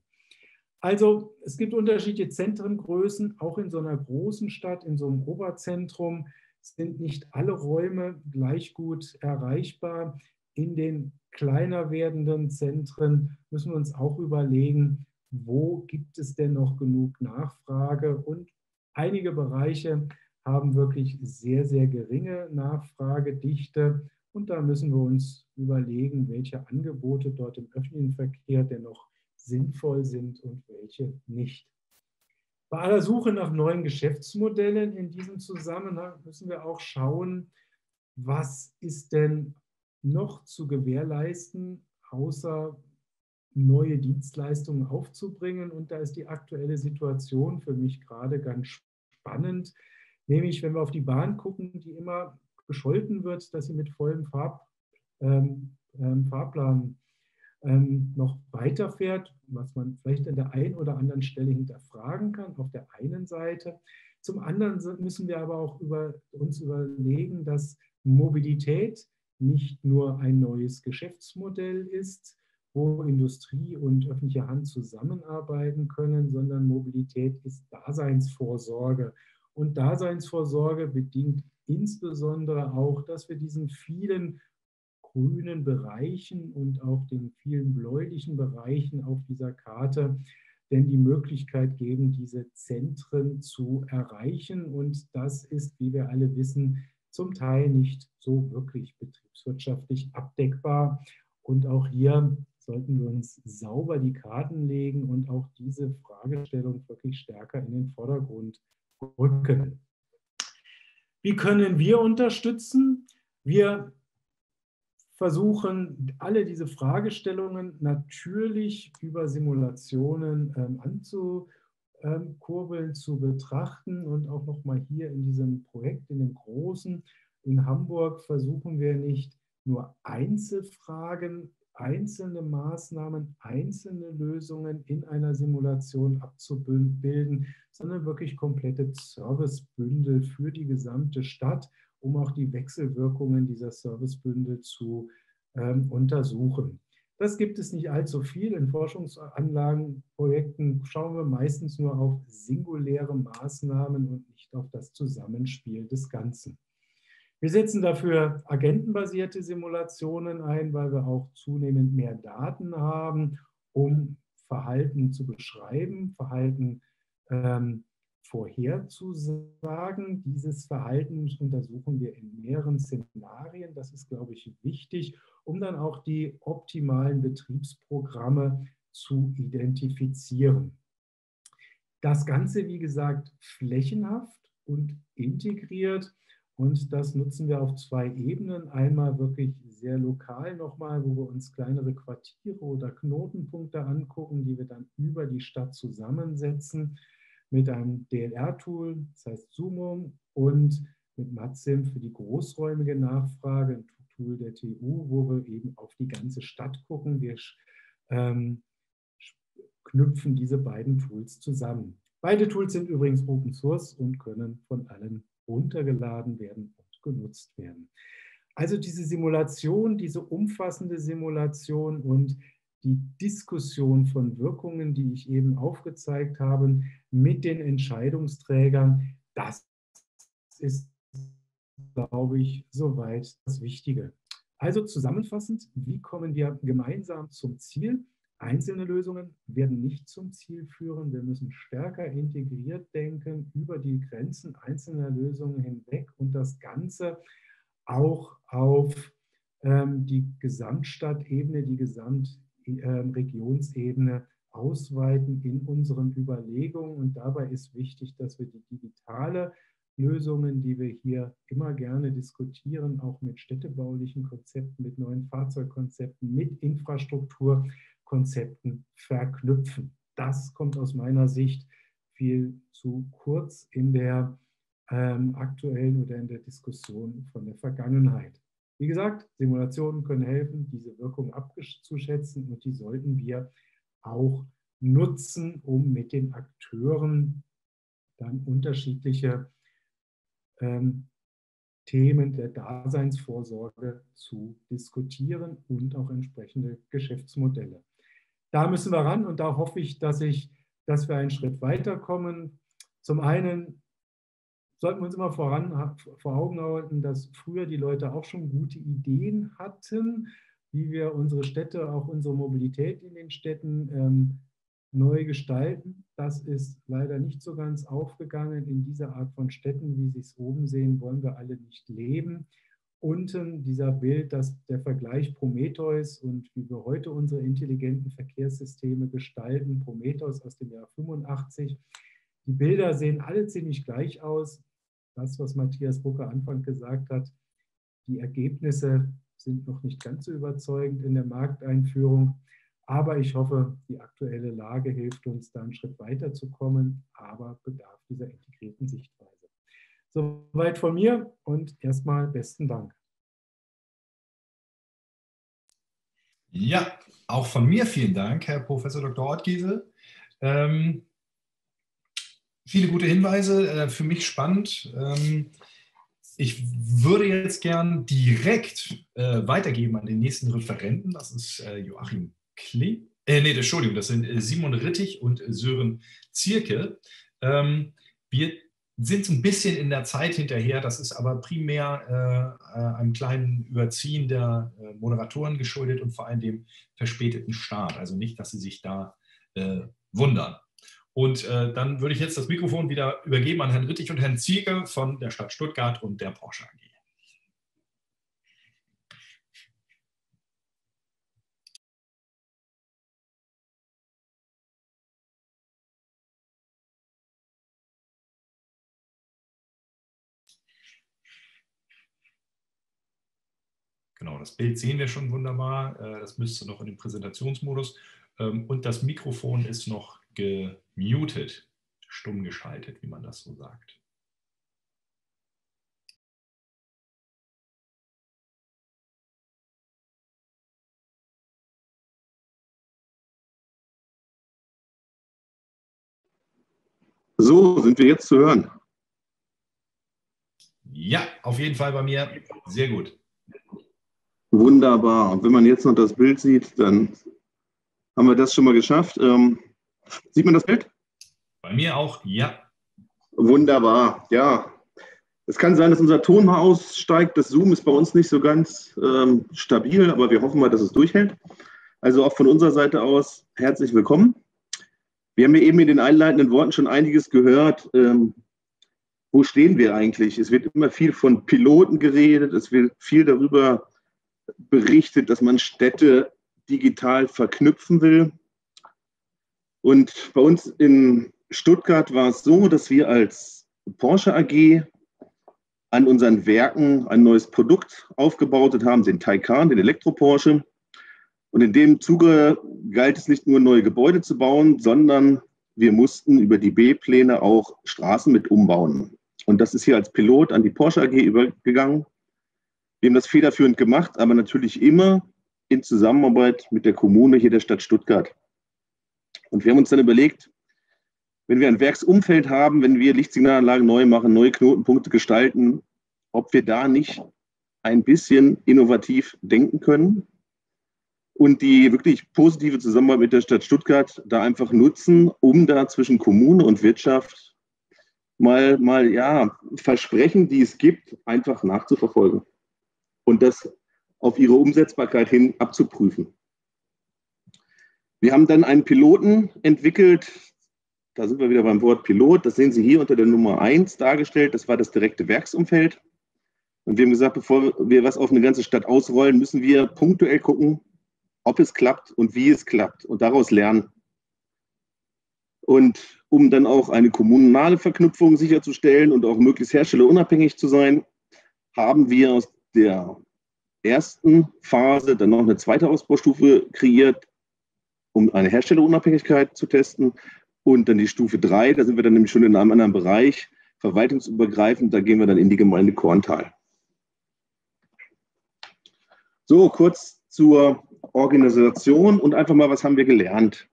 Also es gibt unterschiedliche Zentrengrößen, auch in so einer großen Stadt, in so einem Oberzentrum sind nicht alle Räume gleich gut erreichbar. In den kleiner werdenden Zentren müssen wir uns auch überlegen, wo gibt es denn noch genug Nachfrage, und einige Bereiche haben wirklich sehr, sehr geringe Nachfragedichte. Und da müssen wir uns überlegen, welche Angebote dort im öffentlichen Verkehr dennoch sinnvoll sind und welche nicht. Bei aller Suche nach neuen Geschäftsmodellen in diesem Zusammenhang müssen wir auch schauen, was ist denn noch zu gewährleisten, außer neue Dienstleistungen aufzubringen. Und da ist die aktuelle Situation für mich gerade ganz spannend. Nämlich, wenn wir auf die Bahn gucken, die immer gescholten wird, dass sie mit vollem Fahrplan noch weiterfährt, was man vielleicht an der einen oder anderen Stelle hinterfragen kann, auf der einen Seite. Zum anderen müssen wir aber auch uns überlegen, dass Mobilität nicht nur ein neues Geschäftsmodell ist, wo Industrie und öffentliche Hand zusammenarbeiten können, sondern Mobilität ist Daseinsvorsorge. Und Daseinsvorsorge bedingt insbesondere auch, dass wir diesen vielen grünen Bereichen und auch den vielen bläulichen Bereichen auf dieser Karte denn die Möglichkeit geben, diese Zentren zu erreichen. Und das ist, wie wir alle wissen, zum Teil nicht so wirklich betriebswirtschaftlich abdeckbar. Und auch hier sollten wir uns sauber die Karten legen und auch diese Fragestellung wirklich stärker in den Vordergrund rücken. Wie können wir unterstützen? Wir versuchen, alle diese Fragestellungen natürlich über Simulationen anzukurbeln, zu betrachten. Und auch nochmal hier in diesem Projekt, in dem Großen in Hamburg, versuchen wir nicht nur Einzelfragen, einzelne Maßnahmen, einzelne Lösungen in einer Simulation abzubilden, sondern wirklich komplette Servicebündel für die gesamte Stadt, um auch die Wechselwirkungen dieser Servicebündel zu untersuchen. Das gibt es nicht allzu viel. In Forschungsanlagenprojekten schauen wir meistens nur auf singuläre Maßnahmen und nicht auf das Zusammenspiel des Ganzen. Wir setzen dafür agentenbasierte Simulationen ein, weil wir auch zunehmend mehr Daten haben, um Verhalten zu beschreiben, Verhalten vorherzusagen. Dieses Verhalten untersuchen wir in mehreren Szenarien. Das ist, glaube ich, wichtig, um dann auch die optimalen Betriebsprogramme zu identifizieren. Das Ganze, wie gesagt, flächenhaft und integriert. Und das nutzen wir auf zwei Ebenen. Einmal wirklich sehr lokal nochmal, wo wir uns kleinere Quartiere oder Knotenpunkte angucken, die wir dann über die Stadt zusammensetzen mit einem DLR-Tool, das heißt Zoomung, und mit Matsim für die großräumige Nachfrage, ein Tool der TU, wo wir eben auf die ganze Stadt gucken. Wir knüpfen diese beiden Tools zusammen. Beide Tools sind übrigens Open Source und können von allen runtergeladen werden und genutzt werden. Also diese Simulation, diese umfassende Simulation und die Diskussion von Wirkungen, die ich eben aufgezeigt habe, mit den Entscheidungsträgern, das ist, glaube ich, soweit das Wichtige. Also zusammenfassend, wie kommen wir gemeinsam zum Ziel? Einzelne Lösungen werden nicht zum Ziel führen. Wir müssen stärker integriert denken über die Grenzen einzelner Lösungen hinweg und das Ganze auch auf die Gesamtstadtebene, die Gesamtregionsebene ausweiten in unseren Überlegungen. Und dabei ist wichtig, dass wir die digitale Lösungen, die wir hier immer gerne diskutieren, auch mit städtebaulichen Konzepten, mit neuen Fahrzeugkonzepten, mit Infrastrukturkonzepten verknüpfen. Das kommt aus meiner Sicht viel zu kurz in der aktuellen oder in der Diskussion von der Vergangenheit. Wie gesagt, Simulationen können helfen, diese Wirkung abzuschätzen, und die sollten wir auch nutzen, um mit den Akteuren dann unterschiedliche Themen der Daseinsvorsorge zu diskutieren und auch entsprechende Geschäftsmodelle. Da müssen wir ran, und da hoffe ich, dass wir einen Schritt weiterkommen. Zum einen sollten wir uns immer vor Augen halten, dass früher die Leute auch schon gute Ideen hatten, wie wir unsere Städte, auch unsere Mobilität in den Städten neu gestalten. Das ist leider nicht so ganz aufgegangen. In dieser Art von Städten, wie Sie es oben sehen, wollen wir alle nicht leben. Unten dieser Bild, dass der Vergleich Prometheus und wie wir heute unsere intelligenten Verkehrssysteme gestalten, Prometheus aus dem Jahr 85. Die Bilder sehen alle ziemlich gleich aus. Das, was Matthias Brucker Anfang gesagt hat, die Ergebnisse sind noch nicht ganz so überzeugend in der Markteinführung. Aber ich hoffe, die aktuelle Lage hilft uns, da einen Schritt weiterzukommen, aber bedarf dieser integrierten Sichtweise. Soweit von mir und erstmal besten Dank. Ja, auch von mir vielen Dank, Herr Professor Dr. Ortgiesel. Viele gute Hinweise, für mich spannend. Ich würde jetzt gern direkt weitergeben an den nächsten Referenten, das ist Joachim Klee, Entschuldigung, das sind Simon Rittig und Sören Zierke. Wir sind so ein bisschen in der Zeit hinterher, das ist aber primär einem kleinen Überziehen der Moderatoren geschuldet und vor allem dem verspäteten Start. Also nicht, dass Sie sich da wundern. Und dann würde ich jetzt das Mikrofon wieder übergeben an Herrn Rittig und Herrn Zierke von der Stadt Stuttgart und der Porsche AG. Genau, das Bild sehen wir schon wunderbar. Das müsste noch in den Präsentationsmodus. Und das Mikrofon ist noch gemutet, stumm geschaltet, wie man das so sagt. So, sind wir jetzt zu hören? Ja, auf jeden Fall bei mir. Sehr gut. Wunderbar. Und wenn man jetzt noch das Bild sieht, dann haben wir das schon mal geschafft. Sieht man das Bild? Bei mir auch, ja. Wunderbar, ja. Es kann sein, dass unser Ton mal aussteigt. Das Zoom ist bei uns nicht so ganz stabil, aber wir hoffen mal, dass es durchhält. Also auch von unserer Seite aus herzlich willkommen. Wir haben ja eben in den einleitenden Worten schon einiges gehört. Wo stehen wir eigentlich? Es wird immer viel von Piloten geredet. Es wird viel darüber berichtet, dass man Städte digital verknüpfen will. Und bei uns in Stuttgart war es so, dass wir als Porsche AG an unseren Werken ein neues Produkt aufgebaut haben, den Taycan, den Elektro-Porsche. Und in dem Zuge galt es nicht nur, neue Gebäude zu bauen, sondern wir mussten über die B-Pläne auch Straßen mit umbauen. Und das ist hier als Pilot an die Porsche AG übergegangen. Wir haben das federführend gemacht, aber natürlich immer in Zusammenarbeit mit der Kommune hier der Stadt Stuttgart. Und wir haben uns dann überlegt, wenn wir ein Werksumfeld haben, wenn wir Lichtsignalanlagen neu machen, neue Knotenpunkte gestalten, ob wir da nicht ein bisschen innovativ denken können und die wirklich positive Zusammenarbeit mit der Stadt Stuttgart da einfach nutzen, um da zwischen Kommune und Wirtschaft mal Versprechen, die es gibt, einfach nachzuverfolgen. Und das auf ihre Umsetzbarkeit hin abzuprüfen. Wir haben dann einen Piloten entwickelt, da sind wir wieder beim Wort Pilot, das sehen Sie hier unter der Nummer 1 dargestellt, das war das direkte Werksumfeld. Und wir haben gesagt, bevor wir was auf eine ganze Stadt ausrollen, müssen wir punktuell gucken, ob es klappt und wie es klappt und daraus lernen. Und um dann auch eine kommunale Verknüpfung sicherzustellen und auch möglichst herstellerunabhängig zu sein, haben wir aus der ersten Phase dann noch eine zweite Ausbaustufe kreiert, um eine Herstellerunabhängigkeit zu testen. Und dann die Stufe 3, da sind wir dann nämlich schon in einem anderen Bereich, verwaltungsübergreifend, da gehen wir dann in die Gemeinde Korntal. So, kurz zur Organisation und einfach mal, was haben wir gelernt?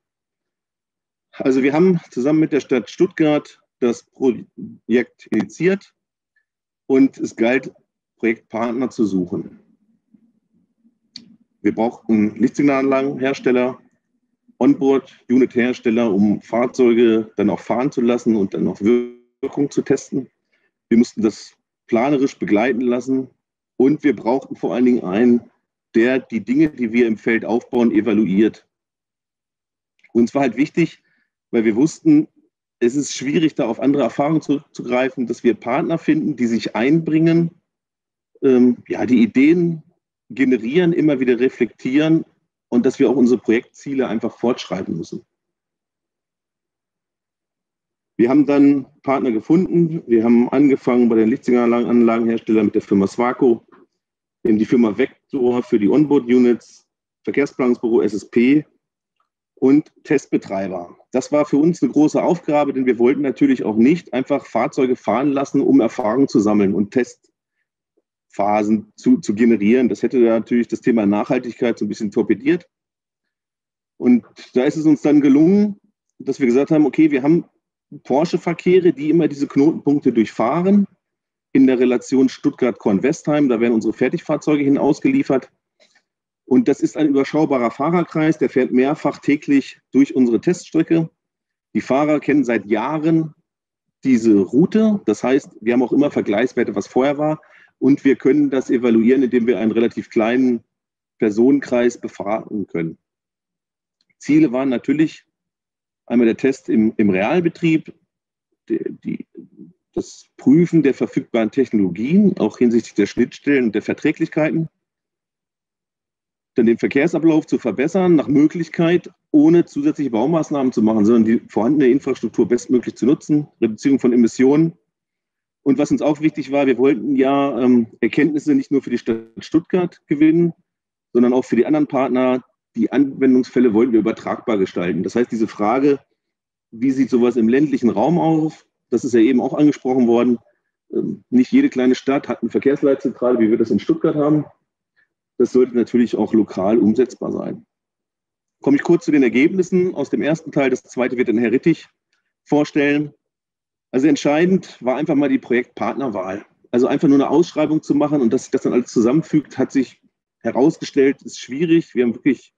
Also wir haben zusammen mit der Stadt Stuttgart das Projekt initiiert und es galt, Projektpartner zu suchen. Wir brauchten Lichtsignalanlagenhersteller, Onboard-Unit-Hersteller, um Fahrzeuge dann auch fahren zu lassen und dann auch Wirkung zu testen. Wir mussten das planerisch begleiten lassen und wir brauchten vor allen Dingen einen, der die Dinge, die wir im Feld aufbauen, evaluiert. Uns war halt wichtig, weil wir wussten, es ist schwierig, da auf andere Erfahrungen zurückzugreifen, dass wir Partner finden, die sich einbringen, die Ideen generieren, immer wieder reflektieren und dass wir auch unsere Projektziele einfach fortschreiben müssen. Wir haben dann Partner gefunden. Wir haben angefangen bei den Lichtsignalanlagenherstellern mit der Firma Swaco, eben die Firma Vector für die Onboard-Units, Verkehrsplanungsbüro SSP und Testbetreiber. Das war für uns eine große Aufgabe, denn wir wollten natürlich auch nicht einfach Fahrzeuge fahren lassen, um Erfahrungen zu sammeln und Testphasen zu generieren. Das hätte natürlich das Thema Nachhaltigkeit so ein bisschen torpediert. Und da ist es uns dann gelungen, dass wir gesagt haben, okay, wir haben Porsche-Verkehre, die immer diese Knotenpunkte durchfahren. In der Relation Stuttgart-Kornwestheim, da werden unsere Fertigfahrzeuge hin ausgeliefert. Und das ist ein überschaubarer Fahrerkreis, der fährt mehrfach täglich durch unsere Teststrecke. Die Fahrer kennen seit Jahren diese Route. Das heißt, wir haben auch immer Vergleichswerte, was vorher war. Und wir können das evaluieren, indem wir einen relativ kleinen Personenkreis befragen können. Ziele waren natürlich einmal der Test im Realbetrieb, das Prüfen der verfügbaren Technologien, auch hinsichtlich der Schnittstellen und der Verträglichkeiten, dann den Verkehrsablauf zu verbessern, nach Möglichkeit, ohne zusätzliche Baumaßnahmen zu machen, sondern die vorhandene Infrastruktur bestmöglich zu nutzen, Reduzierung von Emissionen. Und was uns auch wichtig war, wir wollten ja Erkenntnisse nicht nur für die Stadt Stuttgart gewinnen, sondern auch für die anderen Partner. Die Anwendungsfälle wollten wir übertragbar gestalten. Das heißt, diese Frage, wie sieht sowas im ländlichen Raum aus, das ist ja eben auch angesprochen worden. Nicht jede kleine Stadt hat eine Verkehrsleitzentrale, wie wir das in Stuttgart haben. Das sollte natürlich auch lokal umsetzbar sein. Komme ich kurz zu den Ergebnissen aus dem ersten Teil. Das zweite wird dann Herr Rittig vorstellen. Also entscheidend war einfach mal die Projektpartnerwahl. Also einfach nur eine Ausschreibung zu machen und dass sich das dann alles zusammenfügt, hat sich herausgestellt, ist schwierig. Wir haben wirklich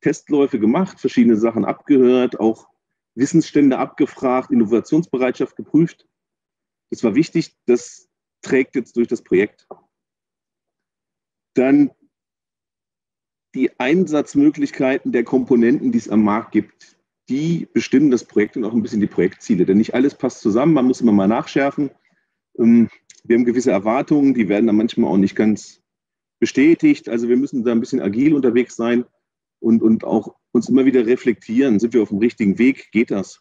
Testläufe gemacht, verschiedene Sachen abgehört, auch Wissensstände abgefragt, Innovationsbereitschaft geprüft. Das war wichtig, das trägt jetzt durch das Projekt. Dann die Einsatzmöglichkeiten der Komponenten, die es am Markt gibt, die bestimmen das Projekt und auch ein bisschen die Projektziele. Denn nicht alles passt zusammen, man muss immer mal nachschärfen. Wir haben gewisse Erwartungen, die werden dann manchmal auch nicht ganz bestätigt. Also wir müssen da ein bisschen agil unterwegs sein und auch uns immer wieder reflektieren. Sind wir auf dem richtigen Weg? Geht das?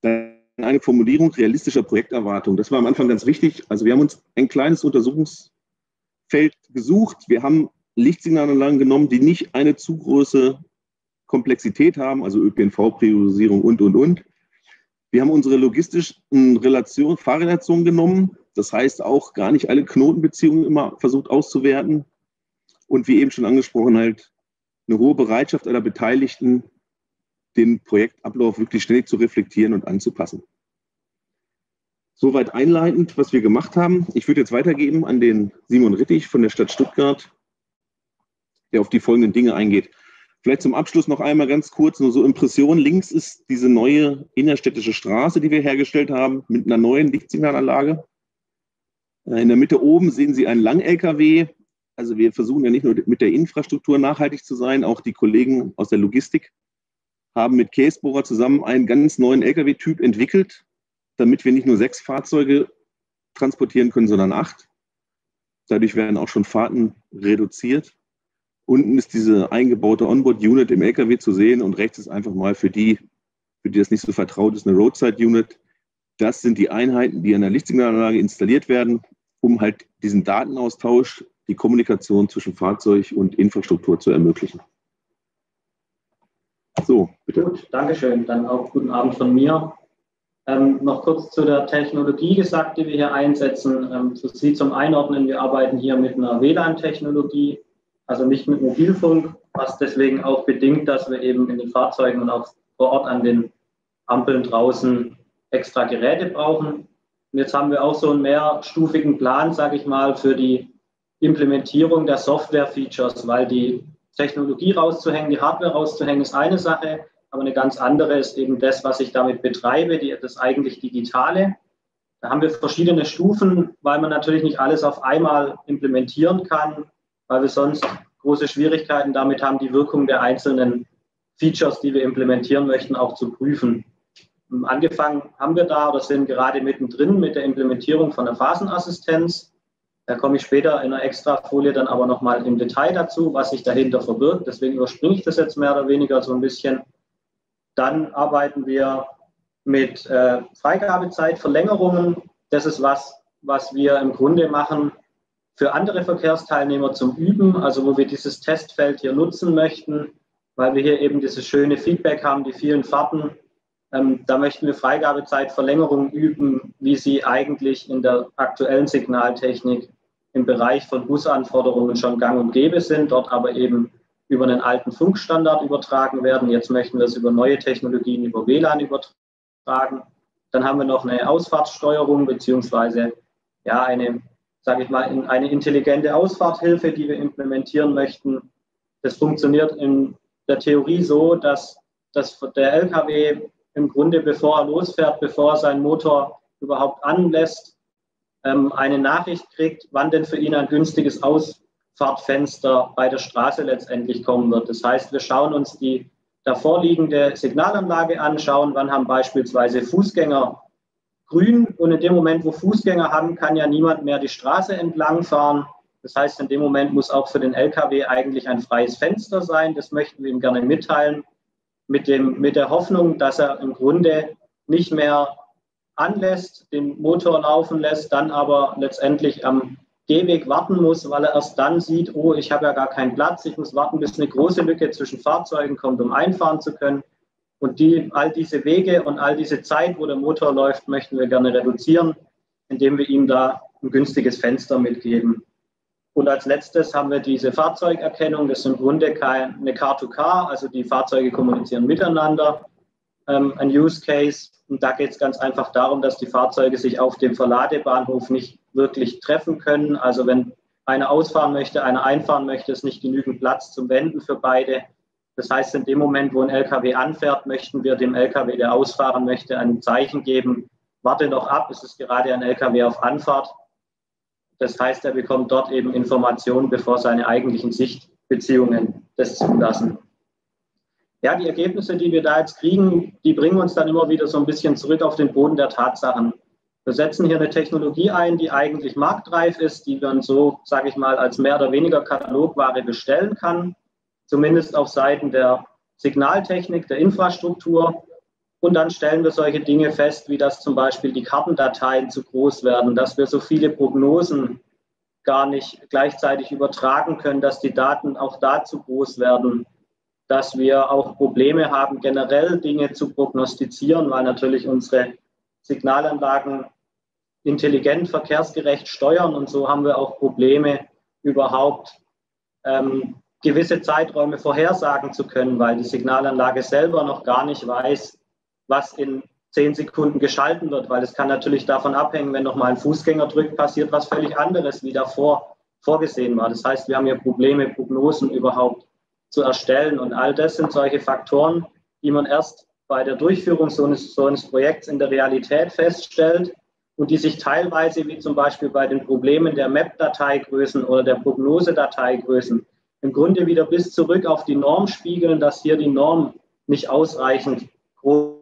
Dann eine Formulierung realistischer Projekterwartung. Das war am Anfang ganz wichtig. Also wir haben uns ein kleines Untersuchungsfeld gesucht. Wir haben Lichtsignalanlagen genommen, die nicht eine zu große Komplexität haben, also ÖPNV-Priorisierung und. Wir haben unsere logistischen Fahrrelationen genommen, das heißt auch gar nicht alle Knotenbeziehungen immer versucht auszuwerten und wie eben schon angesprochen halt eine hohe Bereitschaft aller Beteiligten, den Projektablauf wirklich schnell zu reflektieren und anzupassen. Soweit einleitend, was wir gemacht haben. Ich würde jetzt weitergeben an den Simon Rittig von der Stadt Stuttgart, der auf die folgenden Dinge eingeht. Vielleicht zum Abschluss noch einmal ganz kurz, nur so Impression. Links ist diese neue innerstädtische Straße, die wir hergestellt haben, mit einer neuen Lichtsignalanlage. In der Mitte oben sehen Sie einen Lang-LKW. Also wir versuchen ja nicht nur mit der Infrastruktur nachhaltig zu sein, auch die Kollegen aus der Logistik haben mit Käsbohrer zusammen einen ganz neuen LKW-Typ entwickelt, damit wir nicht nur 6 Fahrzeuge transportieren können, sondern 8. Dadurch werden auch schon Fahrten reduziert. Unten ist diese eingebaute Onboard-Unit im LKW zu sehen und rechts ist einfach mal für die das nicht so vertraut ist, eine Roadside-Unit. Das sind die Einheiten, die an der Lichtsignalanlage installiert werden, um halt diesen Datenaustausch, die Kommunikation zwischen Fahrzeug und Infrastruktur zu ermöglichen. So, bitte. Gut, Dankeschön. Dann auch guten Abend von mir. Noch kurz zu der Technologie gesagt, die wir hier einsetzen. Für Sie zum Einordnen, wir arbeiten hier mit einer WLAN-Technologie. Also nicht mit Mobilfunk, was deswegen auch bedingt, dass wir eben in den Fahrzeugen und auch vor Ort an den Ampeln draußen extra Geräte brauchen. Und jetzt haben wir auch so einen mehrstufigen Plan, sage ich mal, für die Implementierung der Software-Features, weil die Technologie rauszuhängen, die Hardware rauszuhängen, ist eine Sache, aber eine ganz andere ist eben das, was ich damit betreibe, das eigentlich Digitale. Da haben wir verschiedene Stufen, weil man natürlich nicht alles auf einmal implementieren kann, weil wir sonst große Schwierigkeiten damit haben, die Wirkung der einzelnen Features, die wir implementieren möchten, auch zu prüfen. Angefangen haben wir da, oder sind gerade mittendrin mit der Implementierung von der Phasenassistenz. Da komme ich später in einer Extrafolie dann aber nochmal im Detail dazu, was sich dahinter verbirgt. Deswegen überspringe ich das jetzt mehr oder weniger so ein bisschen. Dann arbeiten wir mit Freigabezeitverlängerungen. Das ist was wir im Grunde machen, für andere Verkehrsteilnehmer zum Üben, also wo wir dieses Testfeld hier nutzen möchten, weil wir hier eben dieses schöne Feedback haben, die vielen Fahrten. Da möchten wir Freigabezeitverlängerungen üben, wie sie eigentlich in der aktuellen Signaltechnik im Bereich von Busanforderungen schon gang und gäbe sind, dort aber eben über einen alten Funkstandard übertragen werden. Jetzt möchten wir es über neue Technologien, über WLAN übertragen. Dann haben wir noch eine Ausfahrtssteuerung beziehungsweise ja, eine, sage ich mal, in eine intelligente Ausfahrthilfe, die wir implementieren möchten. Das funktioniert in der Theorie so, dass der LKW im Grunde, bevor er losfährt, bevor er seinen Motor überhaupt anlässt, eine Nachricht kriegt, wann denn für ihn ein günstiges Ausfahrtfenster bei der Straße letztendlich kommen wird. Das heißt, wir schauen uns die davorliegende Signalanlage an, schauen, wann haben beispielsweise Fußgänger grün, und in dem Moment, wo Fußgänger haben, kann ja niemand mehr die Straße entlang fahren. Das heißt, in dem Moment muss auch für den LKW eigentlich ein freies Fenster sein. Das möchten wir ihm gerne mitteilen, mit der Hoffnung, dass er im Grunde nicht mehr anlässt, den Motor laufen lässt, dann aber letztendlich am Gehweg warten muss, weil er erst dann sieht, oh, ich habe ja gar keinen Platz, ich muss warten, bis eine große Lücke zwischen Fahrzeugen kommt, um einfahren zu können. Und all diese Wege und all diese Zeit, wo der Motor läuft, möchten wir gerne reduzieren, indem wir ihm da ein günstiges Fenster mitgeben. Und als letztes haben wir diese Fahrzeugerkennung. Das ist im Grunde eine Car-to-Car, also die Fahrzeuge kommunizieren miteinander, ein Use Case. Und da geht es ganz einfach darum, dass die Fahrzeuge sich auf dem Verladebahnhof nicht wirklich treffen können. Also wenn Einer ausfahren möchte, einer einfahren möchte, ist nicht genügend Platz zum Wenden für beide. Das heißt, in dem Moment, wo ein LKW anfährt, möchten wir dem LKW, der ausfahren möchte, ein Zeichen geben, warte noch ab, es ist gerade ein LKW auf Anfahrt. Das heißt, er bekommt dort eben Informationen, bevor seine eigentlichen Sichtbeziehungen das zulassen. Ja, die Ergebnisse, die wir da jetzt kriegen, die bringen uns dann immer wieder so ein bisschen zurück auf den Boden der Tatsachen. Wir setzen hier eine Technologie ein, die eigentlich marktreif ist, die man so, sage ich mal, als mehr oder weniger Katalogware bestellen kann, zumindest auf Seiten der Signaltechnik, der Infrastruktur. Und dann stellen wir solche Dinge fest, wie dass zum Beispiel die Kartendateien zu groß werden, dass wir so viele Prognosen gar nicht gleichzeitig übertragen können, dass die Daten auch da zu groß werden, dass wir auch Probleme haben, generell Dinge zu prognostizieren, weil natürlich unsere Signalanlagen intelligent, verkehrsgerecht steuern und so haben wir auch Probleme, überhaupt gewisse Zeiträume vorhersagen zu können, weil die Signalanlage selber noch gar nicht weiß, was in 10 Sekunden geschalten wird, weil es kann natürlich davon abhängen, wenn nochmal ein Fußgänger drückt, passiert was völlig anderes, wie davor vorgesehen war. Das heißt, wir haben hier Probleme, Prognosen überhaupt zu erstellen und all das sind solche Faktoren, die man erst bei der Durchführung so eines Projekts in der Realität feststellt und die sich teilweise, wie zum Beispiel bei den Problemen der Map-Dateigrößen oder der Prognosedateigrößen, im Grunde wieder bis zurück auf die Norm spiegeln, dass hier die Norm nicht ausreichend groß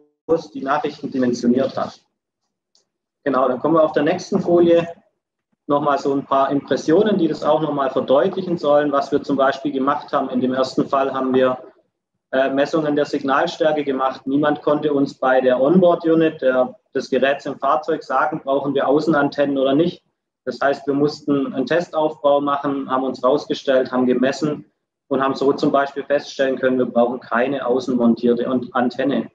die Nachrichten dimensioniert hat. Genau, dann kommen wir auf der nächsten Folie nochmal so ein paar Impressionen, die das auch nochmal verdeutlichen sollen, was wir zum Beispiel gemacht haben. In dem ersten Fall haben wir Messungen der Signalstärke gemacht. Niemand konnte uns bei der Onboard-Unit des Geräts im Fahrzeug sagen, brauchen wir Außenantennen oder nicht. Das heißt, wir mussten einen Testaufbau machen, haben uns rausgestellt, haben gemessen und haben so zum Beispiel feststellen können, wir brauchen keine außenmontierte Antenne.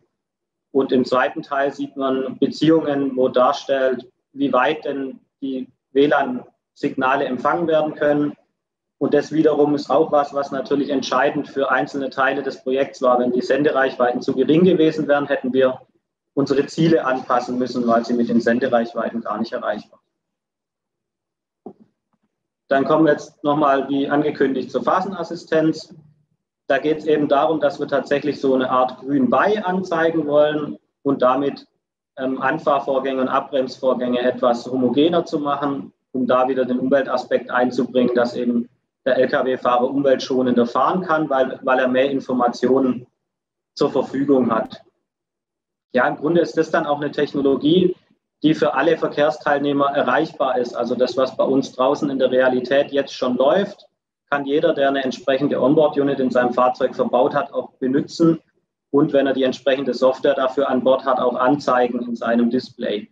Und im zweiten Teil sieht man Beziehungen, wo darstellt, wie weit denn die WLAN-Signale empfangen werden können. Und das wiederum ist auch was, was natürlich entscheidend für einzelne Teile des Projekts war. Wenn die Sendereichweiten zu gering gewesen wären, hätten wir unsere Ziele anpassen müssen, weil sie mit den Sendereichweiten gar nicht erreichbar waren. Dann kommen wir jetzt nochmal, wie angekündigt, zur Phasenassistenz. Da geht es eben darum, dass wir tatsächlich so eine Art Grün-Bei anzeigen wollen und damit Anfahrvorgänge und Abbremsvorgänge etwas homogener zu machen, um da wieder den Umweltaspekt einzubringen, dass eben der Lkw-Fahrer umweltschonender fahren kann, weil er mehr Informationen zur Verfügung hat. Ja, im Grunde ist das dann auch eine Technologie, die für alle Verkehrsteilnehmer erreichbar ist. Also das, was bei uns draußen in der Realität jetzt schon läuft, kann jeder, der eine entsprechende Onboard-Unit in seinem Fahrzeug verbaut hat, auch benutzen und wenn er die entsprechende Software dafür an Bord hat, auch anzeigen in seinem Display.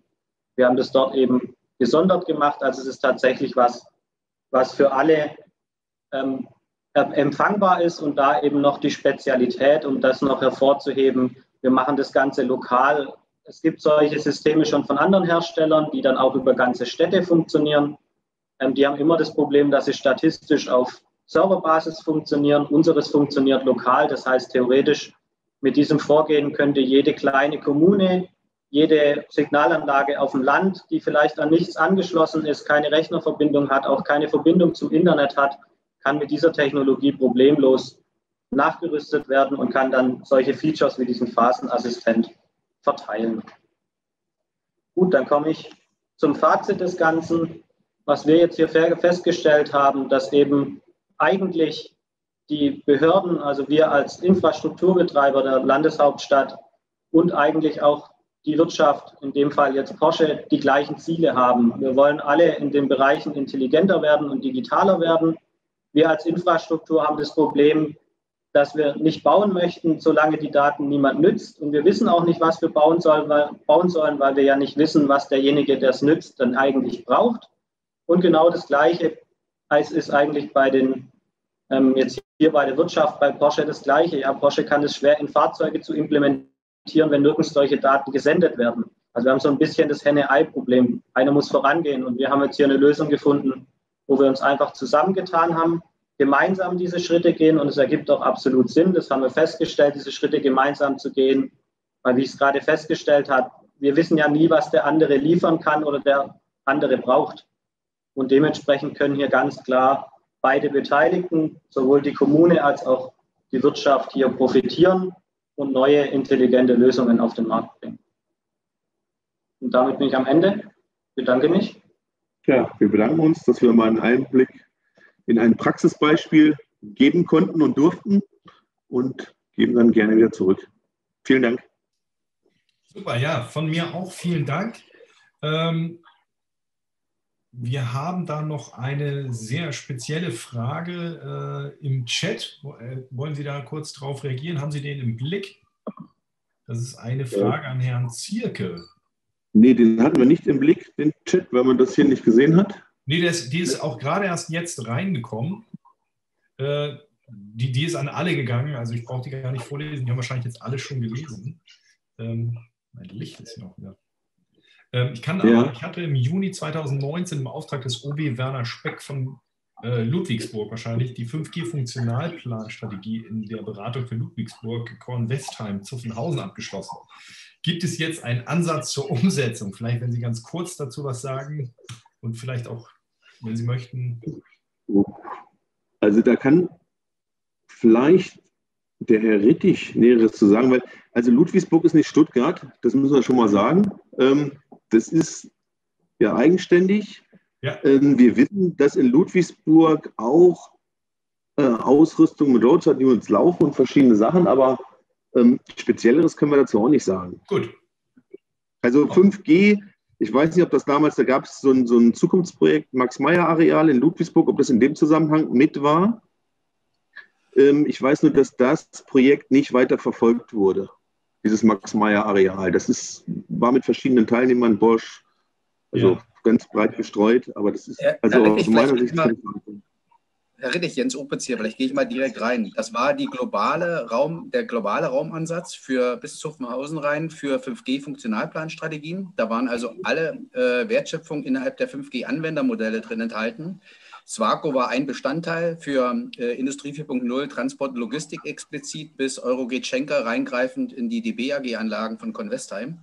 Wir haben das dort eben gesondert gemacht, also es ist tatsächlich was für alle empfangbar ist und da eben noch die Spezialität, um das noch hervorzuheben. Wir machen das Ganze lokal. Es gibt solche Systeme schon von anderen Herstellern, die dann auch über ganze Städte funktionieren. Die haben immer das Problem, dass sie statistisch auf Serverbasis funktionieren. Unseres funktioniert lokal, das heißt theoretisch mit diesem Vorgehen könnte jede kleine Kommune, jede Signalanlage auf dem Land, die vielleicht an nichts angeschlossen ist, keine Rechnerverbindung hat, auch keine Verbindung zum Internet hat, kann mit dieser Technologie problemlos nachgerüstet werden und kann dann solche Features wie diesen Phasenassistent verteilen. Gut, dann komme ich zum Fazit des Ganzen. Was wir jetzt hier festgestellt haben, dass eben eigentlich die Behörden, also wir als Infrastrukturbetreiber der Landeshauptstadt und eigentlich auch die Wirtschaft, in dem Fall jetzt Porsche, die gleichen Ziele haben. Wir wollen alle in den Bereichen intelligenter werden und digitaler werden. Wir als Infrastruktur haben das Problem, dass wir nicht bauen möchten, solange die Daten niemand nützt. Und wir wissen auch nicht, was wir bauen sollen, weil wir ja nicht wissen, was derjenige, der es nützt, dann eigentlich braucht. Und genau das Gleiche ist eigentlich bei den, jetzt hier bei der Wirtschaft, bei Porsche das Gleiche. Ja, Porsche kann es schwer in Fahrzeuge zu implementieren, wenn nirgends solche Daten gesendet werden. Also wir haben so ein bisschen das Henne-Ei-Problem. Einer muss vorangehen und wir haben jetzt hier eine Lösung gefunden, wo wir uns einfach zusammengetan haben, gemeinsam diese Schritte gehen und es ergibt auch absolut Sinn, das haben wir festgestellt, diese Schritte gemeinsam zu gehen, weil wie ich es gerade festgestellt habe, wir wissen ja nie, was der andere liefern kann oder der andere braucht. Und dementsprechend können hier ganz klar beide Beteiligten, sowohl die Kommune als auch die Wirtschaft, hier profitieren und neue intelligente Lösungen auf den Markt bringen. Und damit bin ich am Ende. Ich bedanke mich. Ja, wir bedanken uns, dass wir mal einen Einblick in ein Praxisbeispiel geben konnten und durften und geben dann gerne wieder zurück. Vielen Dank. Super, ja, von mir auch vielen Dank. Wir haben da noch eine sehr spezielle Frage im Chat. Wollen Sie da kurz drauf reagieren? Haben Sie den im Blick? Das ist eine Frage an Herrn Zierke. Nee, den hatten wir nicht im Blick, den Chat, weil man das hier nicht gesehen hat. Nee, die ist auch gerade erst jetzt reingekommen. Die ist an alle gegangen, also ich brauche die gar nicht vorlesen. Die haben wahrscheinlich jetzt alle schon gelesen. Mein Licht ist noch wieder. Ich hatte im Juni 2019 im Auftrag des OB Werner Speck von Ludwigsburg wahrscheinlich die 5G-Funktionalplanstrategie in der Beratung für Ludwigsburg, Kornwestheim, Zuffenhausen abgeschlossen. Gibt es jetzt einen Ansatz zur Umsetzung? Vielleicht, wenn Sie ganz kurz dazu was sagen und vielleicht auch, wenn Sie möchten. Also da kann vielleicht der Herr Rittig Näheres zu sagen, weil also Ludwigsburg ist nicht Stuttgart, das müssen wir schon mal sagen. Das ist ja eigenständig. Ja. Wir wissen, dass in Ludwigsburg auch Ausrüstung mit Roadshot Units laufen und verschiedene Sachen, aber Spezielleres können wir dazu auch nicht sagen. Gut. Also 5G, ich weiß nicht, ob das damals, da gab es so ein Zukunftsprojekt Max-Meyer-Areal in Ludwigsburg, ob das in dem Zusammenhang mit war. Ich weiß nur, dass das Projekt nicht weiter verfolgt wurde, dieses Max-Meyer-Areal. Das war mit verschiedenen Teilnehmern, Bosch, also ganz breit gestreut, aber das ist, also aus meiner Sicht... Herr Rittig, Jens Opitz hier, vielleicht gehe ich mal direkt rein. Das war der globale Raumansatz für bis Zuffenhausen rein für 5G-Funktionalplanstrategien. Da waren also alle Wertschöpfungen innerhalb der 5G-Anwendermodelle drin enthalten. SWAKO war ein Bestandteil für Industrie 4.0, Transport und Logistik explizit bis Eurogate Schenker reingreifend in die DBAG-Anlagen von Kornwestheim.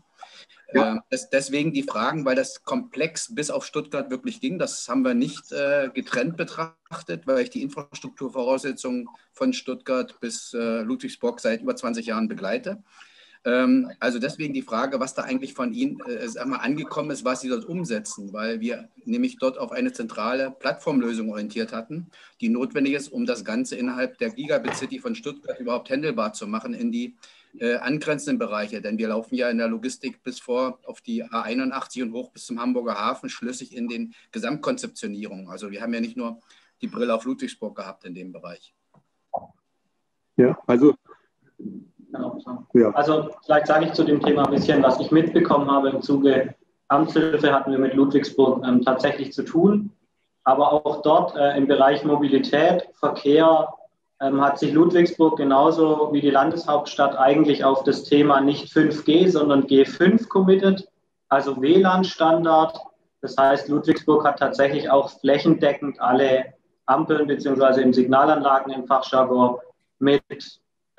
Ja. Deswegen die Fragen, weil das komplex bis auf Stuttgart wirklich ging. Das haben wir nicht getrennt betrachtet, weil ich die Infrastrukturvoraussetzungen von Stuttgart bis Ludwigsburg seit über 20 Jahren begleite. Also deswegen die Frage, was da eigentlich von Ihnen angekommen ist, was Sie dort umsetzen, weil wir nämlich dort auf eine zentrale Plattformlösung orientiert hatten, die notwendig ist, um das Ganze innerhalb der Gigabit City von Stuttgart überhaupt handelbar zu machen in die angrenzenden Bereiche, denn wir laufen ja in der Logistik bis vor auf die A81 und hoch bis zum Hamburger Hafen schlüssig in den Gesamtkonzeptionierungen. Also wir haben ja nicht nur die Brille auf Ludwigsburg gehabt in dem Bereich. Ja, also... Ja. Also vielleicht sage ich zu dem Thema ein bisschen, was ich mitbekommen habe im Zuge Amtshilfe hatten wir mit Ludwigsburg tatsächlich zu tun, aber auch dort im Bereich Mobilität, Verkehr hat sich Ludwigsburg genauso wie die Landeshauptstadt eigentlich auf das Thema nicht 5G, sondern G5 committed, also WLAN-Standard. Das heißt, Ludwigsburg hat tatsächlich auch flächendeckend alle Ampeln bzw. im Signalanlagen im Fachjargon mit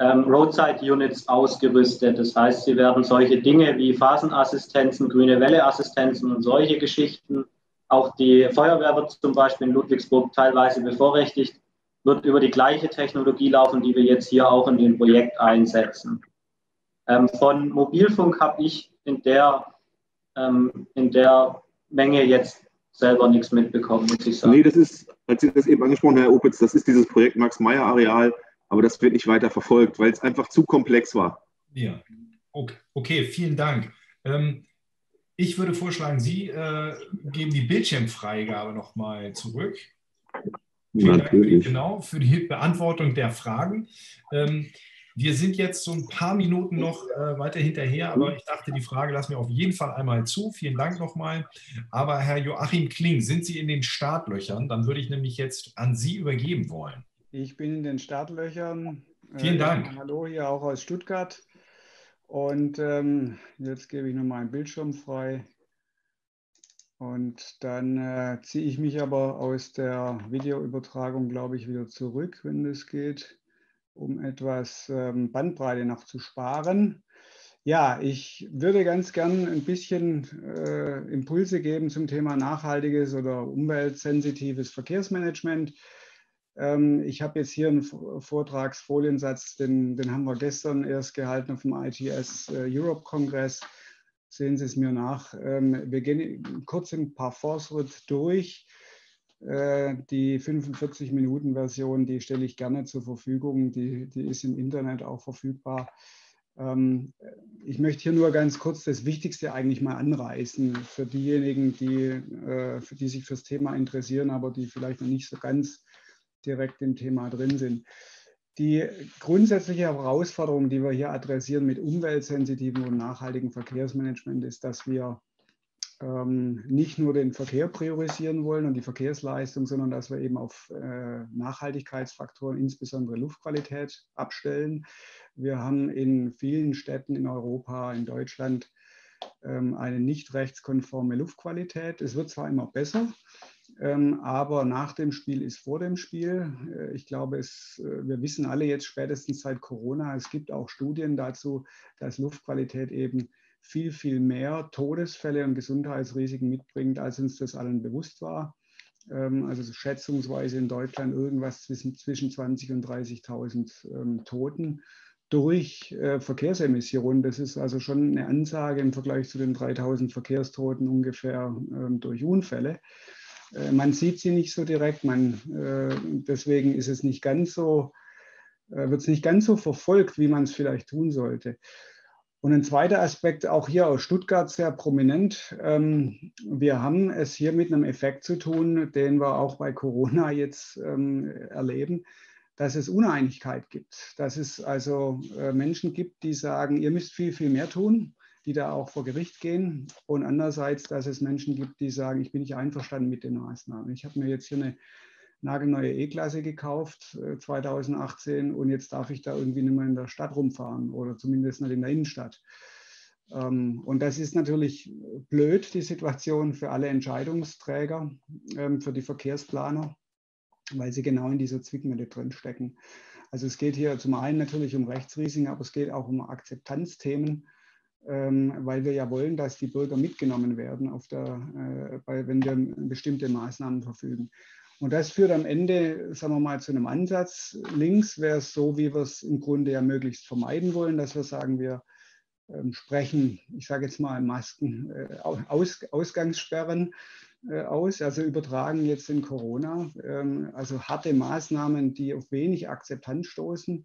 Roadside-Units ausgerüstet. Das heißt, sie werden solche Dinge wie Phasenassistenzen, Grüne-Welle-Assistenzen und solche Geschichten, auch die Feuerwehr wird zum Beispiel in Ludwigsburg teilweise bevorrechtigt, wird über die gleiche Technologie laufen, die wir jetzt hier auch in dem Projekt einsetzen. Von Mobilfunk habe ich in der Menge jetzt selber nichts mitbekommen, muss ich sagen. Nee, das ist, als Sie das eben angesprochen haben, Herr Opitz, das ist dieses Projekt Max-Meyer-Areal, aber das wird nicht weiter verfolgt, weil es einfach zu komplex war. Ja, okay, vielen Dank. Ich würde vorschlagen, Sie geben die Bildschirmfreigabe nochmal zurück. Vielen Dank für die Beantwortung der Fragen. Wir sind jetzt so ein paar Minuten noch weiter hinterher, aber ich dachte, die Frage lassen wir auf jeden Fall einmal zu. Vielen Dank nochmal. Aber Herr Joachim Kling, sind Sie in den Startlöchern? Dann würde ich nämlich jetzt an Sie übergeben wollen. Ich bin in den Startlöchern. Vielen Dank. Hallo, hier auch aus Stuttgart. Und jetzt gebe ich nochmal einen Bildschirm frei. Und dann ziehe ich mich aber aus der Videoübertragung, glaube ich, wieder zurück, wenn das geht, um etwas Bandbreite noch zu sparen. Ja, ich würde ganz gern ein bisschen Impulse geben zum Thema nachhaltiges oder umweltsensitives Verkehrsmanagement. Ich habe jetzt hier einen Vortragsfoliensatz, den haben wir gestern erst gehalten auf dem ITS Europe Kongress. Sehen Sie es mir nach. Wir gehen kurz ein paar Fortschritte durch. Die 45-Minuten-Version, die stelle ich gerne zur Verfügung. Die ist im Internet auch verfügbar. Ich möchte hier nur ganz kurz das Wichtigste eigentlich mal anreißen für diejenigen, die sich fürs Thema interessieren, aber die vielleicht noch nicht so ganz direkt im Thema drin sind. Die grundsätzliche Herausforderung, die wir hier adressieren mit umweltsensitivem und nachhaltigem Verkehrsmanagement, ist, dass wir nicht nur den Verkehr priorisieren wollen und die Verkehrsleistung, sondern dass wir eben auf Nachhaltigkeitsfaktoren, insbesondere Luftqualität, abstellen. Wir haben in vielen Städten in Europa, in Deutschland eine nicht rechtskonforme Luftqualität. Es wird zwar immer besser, aber nach dem Spiel ist vor dem Spiel. Ich glaube, wir wissen alle jetzt spätestens seit Corona, es gibt auch Studien dazu, dass Luftqualität eben viel, viel mehr Todesfälle und Gesundheitsrisiken mitbringt, als uns das allen bewusst war. Also schätzungsweise in Deutschland irgendwas zwischen 20.000 und 30.000 Toten durch Verkehrsemissionen. Das ist also schon eine Ansage im Vergleich zu den 3.000 Verkehrstoten ungefähr durch Unfälle. Man sieht sie nicht so direkt, deswegen ist es nicht ganz so, wird es nicht ganz so verfolgt, wie man es vielleicht tun sollte. Und ein zweiter Aspekt, auch hier aus Stuttgart sehr prominent. Wir haben es hier mit einem Effekt zu tun, den wir auch bei Corona jetzt erleben, dass es Uneinigkeit gibt. Dass es also Menschen gibt, die sagen, ihr müsst viel, viel mehr tun, die da auch vor Gericht gehen. Und andererseits, dass es Menschen gibt, die sagen, ich bin nicht einverstanden mit den Maßnahmen. Ich habe mir jetzt hier eine nagelneue E-Klasse gekauft 2018 und jetzt darf ich da irgendwie nicht mehr in der Stadt rumfahren oder zumindest nicht in der Innenstadt. Und das ist natürlich blöd, die Situation für alle Entscheidungsträger, für die Verkehrsplaner, weil sie genau in dieser Zwickmühle drinstecken. Also es geht hier zum einen natürlich um Rechtsrisiken, aber es geht auch um Akzeptanzthemen, weil wir ja wollen, dass die Bürger mitgenommen werden, wenn wir bestimmte Maßnahmen verfügen. Und das führt am Ende, sagen wir mal, zu einem Ansatz. Links wäre es so, wie wir es im Grunde ja möglichst vermeiden wollen, dass wir sagen, wir sprechen, ich sage jetzt mal Masken, Ausgangssperren aus, also übertragen jetzt in Corona, also harte Maßnahmen, die auf wenig Akzeptanz stoßen,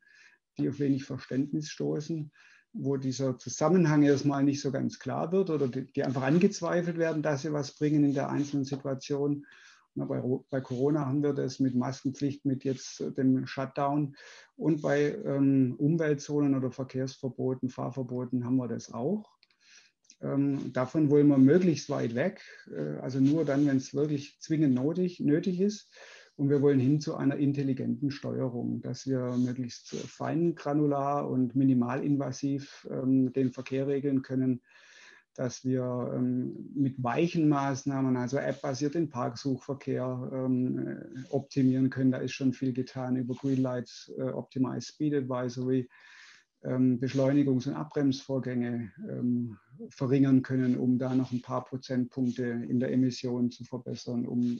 die auf wenig Verständnis stoßen, wo dieser Zusammenhang erstmal nicht so ganz klar wird oder die einfach angezweifelt werden, dass sie was bringen in der einzelnen Situation. Bei Corona haben wir das mit Maskenpflicht, mit jetzt dem Shutdown und bei Umweltzonen oder Verkehrsverboten, Fahrverboten haben wir das auch. Davon wollen wir möglichst weit weg, also nur dann, wenn es wirklich zwingend nötig ist. Und wir wollen hin zu einer intelligenten Steuerung, dass wir möglichst fein, granular und minimalinvasiv den Verkehr regeln können, dass wir mit weichen Maßnahmen, also App-basiert den Parksuchverkehr optimieren können. Da ist schon viel getan über Greenlights, Optimized Speed Advisory, Beschleunigungs- und Abbremsvorgänge verringern können, um da noch ein paar Prozentpunkte in der Emission zu verbessern, um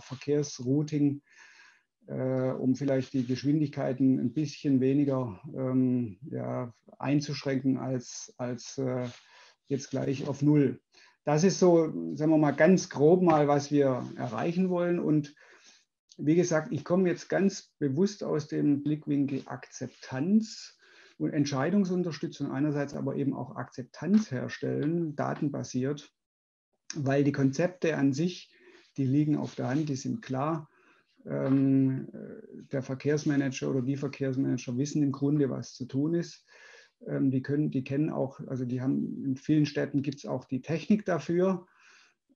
Verkehrsrouting, um vielleicht die Geschwindigkeiten ein bisschen weniger einzuschränken als jetzt gleich auf null. Das ist so, sagen wir mal, ganz grob mal, was wir erreichen wollen. Und wie gesagt, ich komme jetzt ganz bewusst aus dem Blickwinkel Akzeptanz und Entscheidungsunterstützung einerseits, aber eben auch Akzeptanz herstellen, datenbasiert, weil die Konzepte an sich, die liegen auf der Hand, die sind klar. Der Verkehrsmanager oder die Verkehrsmanager wissen im Grunde, was zu tun ist. In vielen Städten gibt es auch die Technik dafür.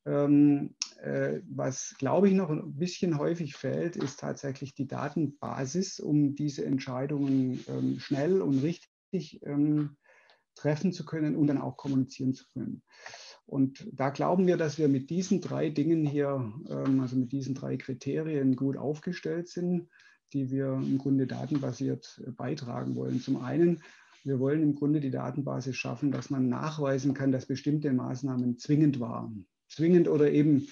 Was, glaube ich, noch ein bisschen häufig fehlt, ist tatsächlich die Datenbasis, um diese Entscheidungen schnell und richtig treffen zu können und dann auch kommunizieren zu können. Und da glauben wir, dass wir mit diesen drei Dingen hier, also mit diesen drei Kriterien gut aufgestellt sind, die wir im Grunde datenbasiert beitragen wollen. Zum einen Wir wollen im Grunde die Datenbasis schaffen, dass man nachweisen kann, dass bestimmte Maßnahmen zwingend waren. Zwingend oder eben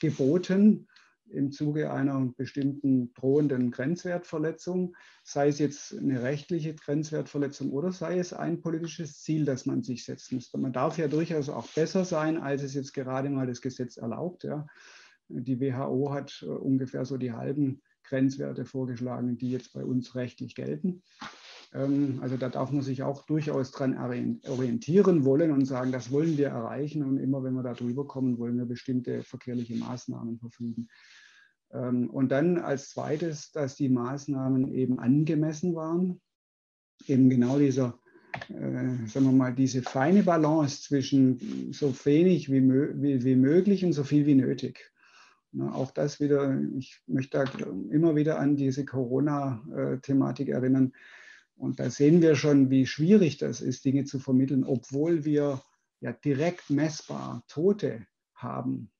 geboten im Zuge einer bestimmten drohenden Grenzwertverletzung, sei es jetzt eine rechtliche Grenzwertverletzung oder sei es ein politisches Ziel, das man sich setzen muss. Man darf ja durchaus auch besser sein, als es jetzt gerade mal das Gesetz erlaubt. Ja. Die WHO hat ungefähr so die halben Grenzwerte vorgeschlagen, die jetzt bei uns rechtlich gelten. Also da darf man sich auch durchaus dran orientieren wollen und sagen, das wollen wir erreichen. Und immer wenn wir da drüber kommen, wollen wir bestimmte verkehrliche Maßnahmen verfügen. Und dann als zweites, dass die Maßnahmen eben angemessen waren. Eben genau dieser, sagen wir mal, diese feine Balance zwischen so wenig wie möglich und so viel wie nötig. Auch das wieder, ich möchte da immer wieder an diese Corona-Thematik erinnern. Und da sehen wir schon, wie schwierig das ist, Dinge zu vermitteln, obwohl wir ja direkt messbar Tote haben.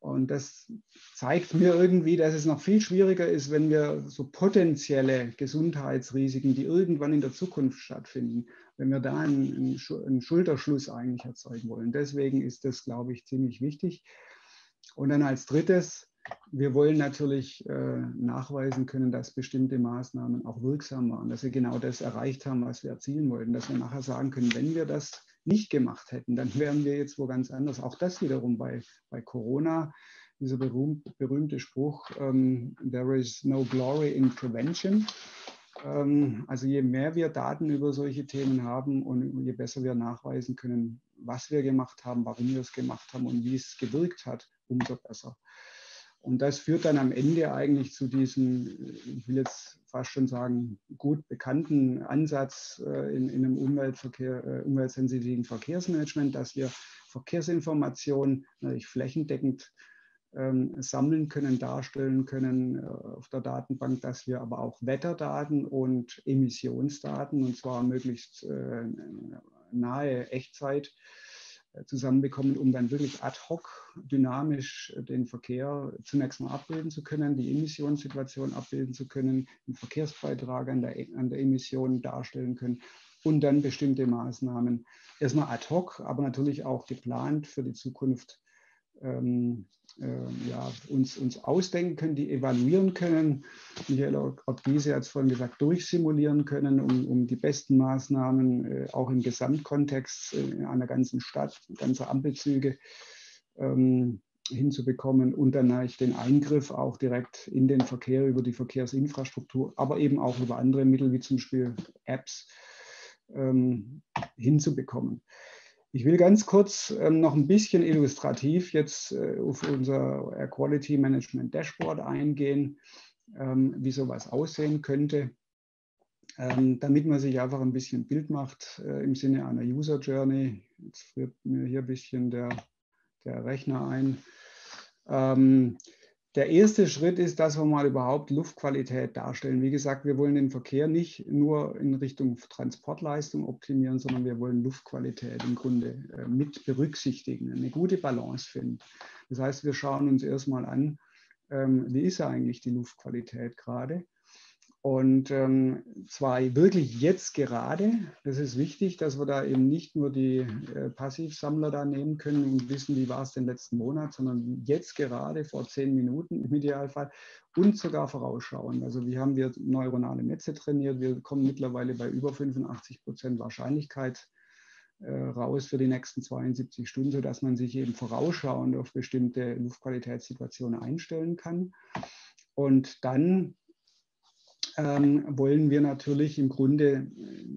Und das zeigt mir irgendwie, dass es noch viel schwieriger ist, wenn wir so potenzielle Gesundheitsrisiken, die irgendwann in der Zukunft stattfinden, wenn wir da einen Schulterschluss eigentlich erzeugen wollen. Deswegen ist das, glaube ich, ziemlich wichtig. Und dann als drittes, wir wollen natürlich nachweisen können, dass bestimmte Maßnahmen auch wirksam waren, dass wir genau das erreicht haben, was wir erzielen wollten, dass wir nachher sagen können, wenn wir das nicht gemacht hätten, dann wären wir jetzt wo ganz anders. Auch das wiederum bei Corona, dieser berühmte Spruch, there is no glory in prevention. Also je mehr wir Daten über solche Themen haben und je besser wir nachweisen können, was wir gemacht haben, warum wir es gemacht haben und wie es gewirkt hat, umso besser. Und das führt dann am Ende eigentlich zu diesem, ich will jetzt fast schon sagen, gut bekannten Ansatz in einem umweltsensitiven Verkehrsmanagement, dass wir Verkehrsinformationen natürlich flächendeckend sammeln können, darstellen können auf der Datenbank, dass wir aber auch Wetterdaten und Emissionsdaten, und zwar möglichst nahe Echtzeit, zusammenbekommen, um dann wirklich ad hoc dynamisch den Verkehr zunächst mal abbilden zu können, die Emissionssituation abbilden zu können, den Verkehrsbeitrag an der Emission darstellen können und dann bestimmte Maßnahmen erstmal ad hoc, aber natürlich auch geplant für die Zukunft uns ausdenken können, die evaluieren können. Michael Ortgiese hat es vorhin gesagt, durchsimulieren können, um die besten Maßnahmen auch im Gesamtkontext einer ganzen Stadt, ganzer Ampelzüge hinzubekommen und dann natürlich den Eingriff auch direkt in den Verkehr über die Verkehrsinfrastruktur, aber eben auch über andere Mittel wie zum Beispiel Apps hinzubekommen. Ich will ganz kurz noch ein bisschen illustrativ jetzt auf unser Air Quality Management Dashboard eingehen, wie sowas aussehen könnte, damit man sich einfach ein bisschen ein Bild macht im Sinne einer User Journey. Jetzt friert mir hier ein bisschen der Rechner ein. Der erste Schritt ist, dass wir mal überhaupt Luftqualität darstellen. Wie gesagt, wir wollen den Verkehr nicht nur in Richtung Transportleistung optimieren, sondern wir wollen Luftqualität im Grunde mit berücksichtigen, eine gute Balance finden. Das heißt, wir schauen uns erstmal an, wie ist eigentlich die Luftqualität gerade? Und zwar wirklich jetzt gerade, das ist wichtig, dass wir da eben nicht nur die Passivsammler da nehmen können und wissen, wie war es den letzten Monat, sondern jetzt gerade vor 10 Minuten im Idealfall und sogar vorausschauen. Also wie haben wir neuronale Netze trainiert? Wir kommen mittlerweile bei über 85% Wahrscheinlichkeit raus für die nächsten 72 Stunden, sodass man sich eben vorausschauend auf bestimmte Luftqualitätssituationen einstellen kann. Und dann wollen wir natürlich im Grunde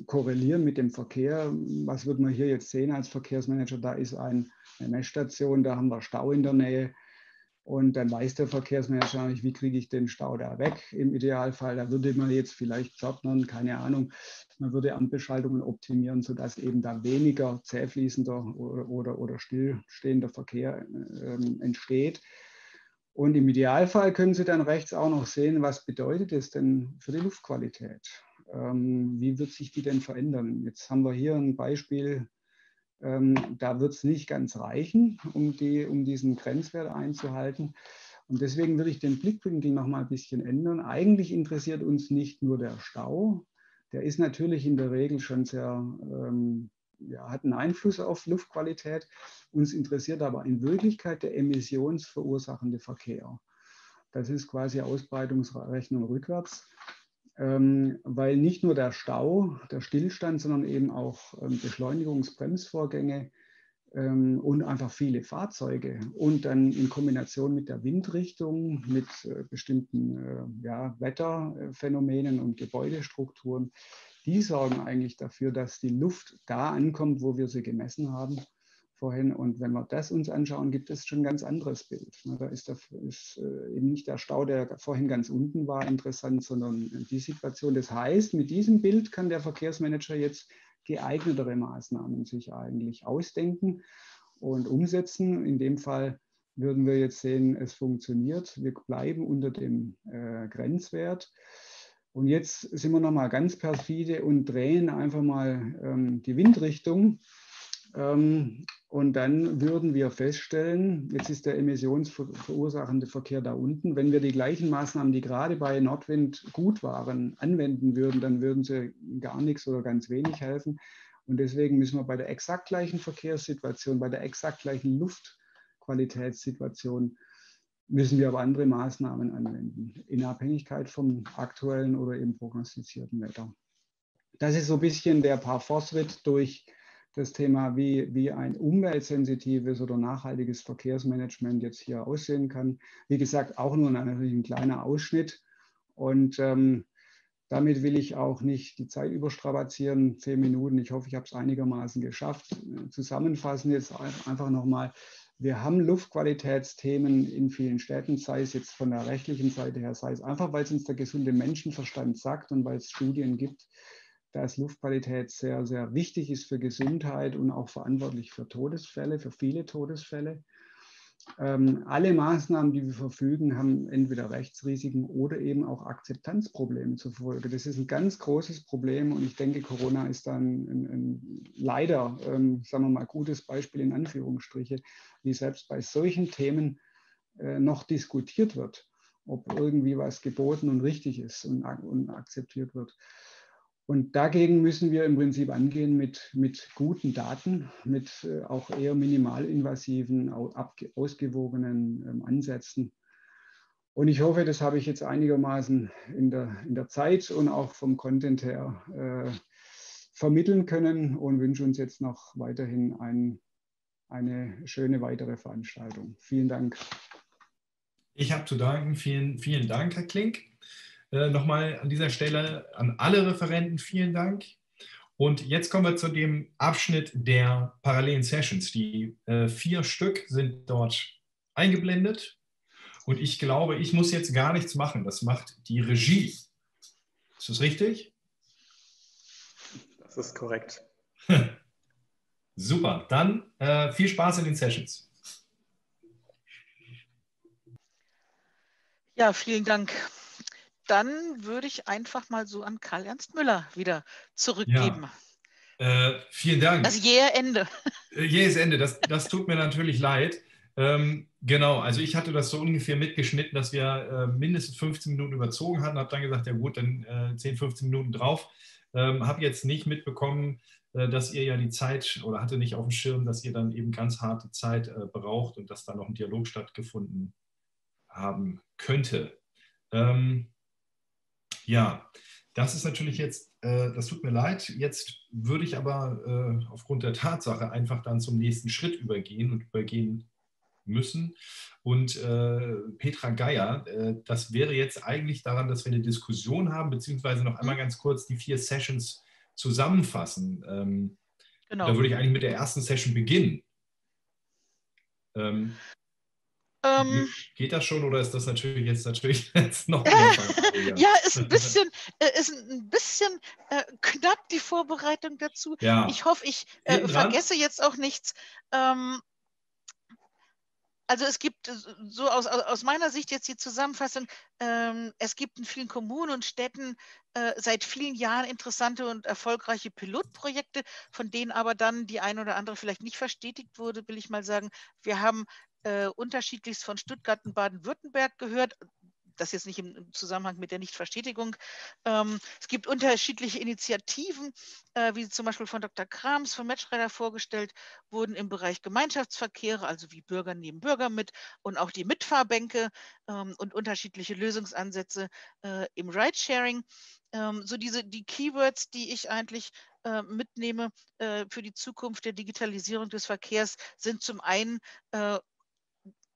korrelieren mit dem Verkehr. Was wird man hier jetzt sehen als Verkehrsmanager? Da ist eine Messstation, da haben wir Stau in der Nähe. Und dann weiß der Verkehrsmanager natürlich, wie kriege ich den Stau da weg? Im Idealfall, da würde man jetzt vielleicht Pförtnern, keine Ahnung, man würde Ampelschaltungen optimieren, sodass eben da weniger zähfließender oder stillstehender Verkehr entsteht. Und im Idealfall können Sie dann rechts auch noch sehen, was bedeutet es denn für die Luftqualität? Wie wird sich die denn verändern? Jetzt haben wir hier ein Beispiel, da wird es nicht ganz reichen, um diesen Grenzwert einzuhalten. Und deswegen würde ich den Blickwinkel nochmal ein bisschen ändern. Eigentlich interessiert uns nicht nur der Stau, der ist natürlich in der Regel schon sehr, hat einen Einfluss auf Luftqualität. Uns interessiert aber in Wirklichkeit der emissionsverursachende Verkehr. Das ist quasi Ausbreitungsrechnung rückwärts, weil nicht nur der Stau, der Stillstand, sondern eben auch Beschleunigungsbremsvorgänge und einfach viele Fahrzeuge und dann in Kombination mit der Windrichtung, mit bestimmten Wetterphänomenen und Gebäudestrukturen, die sorgen eigentlich dafür, dass die Luft da ankommt, wo wir sie gemessen haben vorhin. Und wenn wir das uns anschauen, gibt es schon ein ganz anderes Bild. Da ist eben nicht der Stau, der vorhin ganz unten war, interessant, sondern die Situation. Das heißt, mit diesem Bild kann der Verkehrsmanager jetzt geeignetere Maßnahmen sich eigentlich ausdenken und umsetzen. In dem Fall würden wir jetzt sehen, es funktioniert. Wir bleiben unter dem Grenzwert. Und jetzt sind wir nochmal ganz perfide und drehen einfach mal die Windrichtung. Und dann würden wir feststellen, jetzt ist der emissionsverursachende Verkehr da unten. Wenn wir die gleichen Maßnahmen, die gerade bei Nordwind gut waren, anwenden würden, dann würden sie gar nichts oder ganz wenig helfen. Und deswegen müssen wir bei der exakt gleichen Verkehrssituation, bei der exakt gleichen Luftqualitätssituation, müssen wir aber andere Maßnahmen anwenden, in Abhängigkeit vom aktuellen oder eben prognostizierten Wetter. Das ist so ein bisschen der Parforce-Ritt durch das Thema, wie ein umweltsensitives oder nachhaltiges Verkehrsmanagement jetzt hier aussehen kann. Wie gesagt, auch nur ein kleiner Ausschnitt. Und damit will ich auch nicht die Zeit überstrapazieren, 10 Minuten. Ich hoffe, ich habe es einigermaßen geschafft. Zusammenfassen jetzt einfach nochmal. Wir haben Luftqualitätsthemen in vielen Städten, sei es jetzt von der rechtlichen Seite her, sei es einfach, weil es uns der gesunde Menschenverstand sagt und weil es Studien gibt, dass Luftqualität sehr, sehr wichtig ist für Gesundheit und auch verantwortlich für Todesfälle, für viele Todesfälle. Alle Maßnahmen, die wir verfügen, haben entweder Rechtsrisiken oder eben auch Akzeptanzprobleme zur Folge. Das ist ein ganz großes Problem und ich denke, Corona ist dann leider, sagen wir mal, gutes Beispiel in Anführungsstriche, wie selbst bei solchen Themen noch diskutiert wird, ob irgendwie was geboten und richtig ist und akzeptiert wird. Und dagegen müssen wir im Prinzip angehen mit guten Daten, mit auch eher minimalinvasiven, ausgewogenen Ansätzen. Und ich hoffe, das habe ich jetzt einigermaßen in der Zeit und auch vom Content her vermitteln können und wünsche uns jetzt noch weiterhin eine schöne weitere Veranstaltung. Vielen Dank. Ich habe zu danken. Vielen, vielen Dank, Herr Klink. Nochmal an dieser Stelle an alle Referenten vielen Dank. Und jetzt kommen wir zu dem Abschnitt der parallelen Sessions. Die 4 Stück sind dort eingeblendet. Und ich glaube, ich muss jetzt gar nichts machen. Das macht die Regie. Ist das richtig? Das ist korrekt. Super. Dann viel Spaß in den Sessions. Ja, vielen Dank. Dann würde ich einfach mal so an Karl-Ernst Müller wieder zurückgeben. Ja. Vielen Dank. Das jähe Ende. Jähes Ende, das tut mir natürlich leid. Genau, also ich hatte das so ungefähr mitgeschnitten, dass wir mindestens 15 Minuten überzogen hatten, habe dann gesagt, ja gut, dann 10, 15 Minuten drauf. Habe jetzt nicht mitbekommen, dass ihr ja die Zeit, oder hatte nicht auf dem Schirm, dass ihr dann eben ganz harte Zeit braucht und dass da noch ein Dialog stattgefunden haben könnte. Ja, das ist natürlich jetzt, das tut mir leid, jetzt würde ich aber aufgrund der Tatsache einfach dann zum nächsten Schritt übergehen müssen. Und Petra Geier, das wäre jetzt eigentlich daran, dass wir eine Diskussion haben, beziehungsweise noch einmal ganz kurz die 4 Sessions zusammenfassen. Genau. Da würde ich eigentlich mit der ersten Session beginnen. Geht das schon oder ist das natürlich jetzt noch mehr? Ja, ist ein bisschen knapp die Vorbereitung dazu. Ja. Ich hoffe, ich vergesse jetzt auch nichts. Also es gibt so aus meiner Sicht jetzt die Zusammenfassung, es gibt in vielen Kommunen und Städten seit vielen Jahren interessante und erfolgreiche Pilotprojekte, von denen aber dann die eine oder andere vielleicht nicht verstetigt wurde, will ich mal sagen. Wir haben unterschiedlichst von Stuttgart und Baden-Württemberg gehört, das jetzt nicht im Zusammenhang mit der Nichtverstetigung. Es gibt unterschiedliche Initiativen, wie zum Beispiel von Dr. Krams, von Metzschreder vorgestellt, wurden im Bereich Gemeinschaftsverkehre, also wie Bürger nehmen Bürger mit und auch die Mitfahrbänke und unterschiedliche Lösungsansätze im Ridesharing. So die Keywords, die ich eigentlich mitnehme für die Zukunft der Digitalisierung des Verkehrs, sind zum einen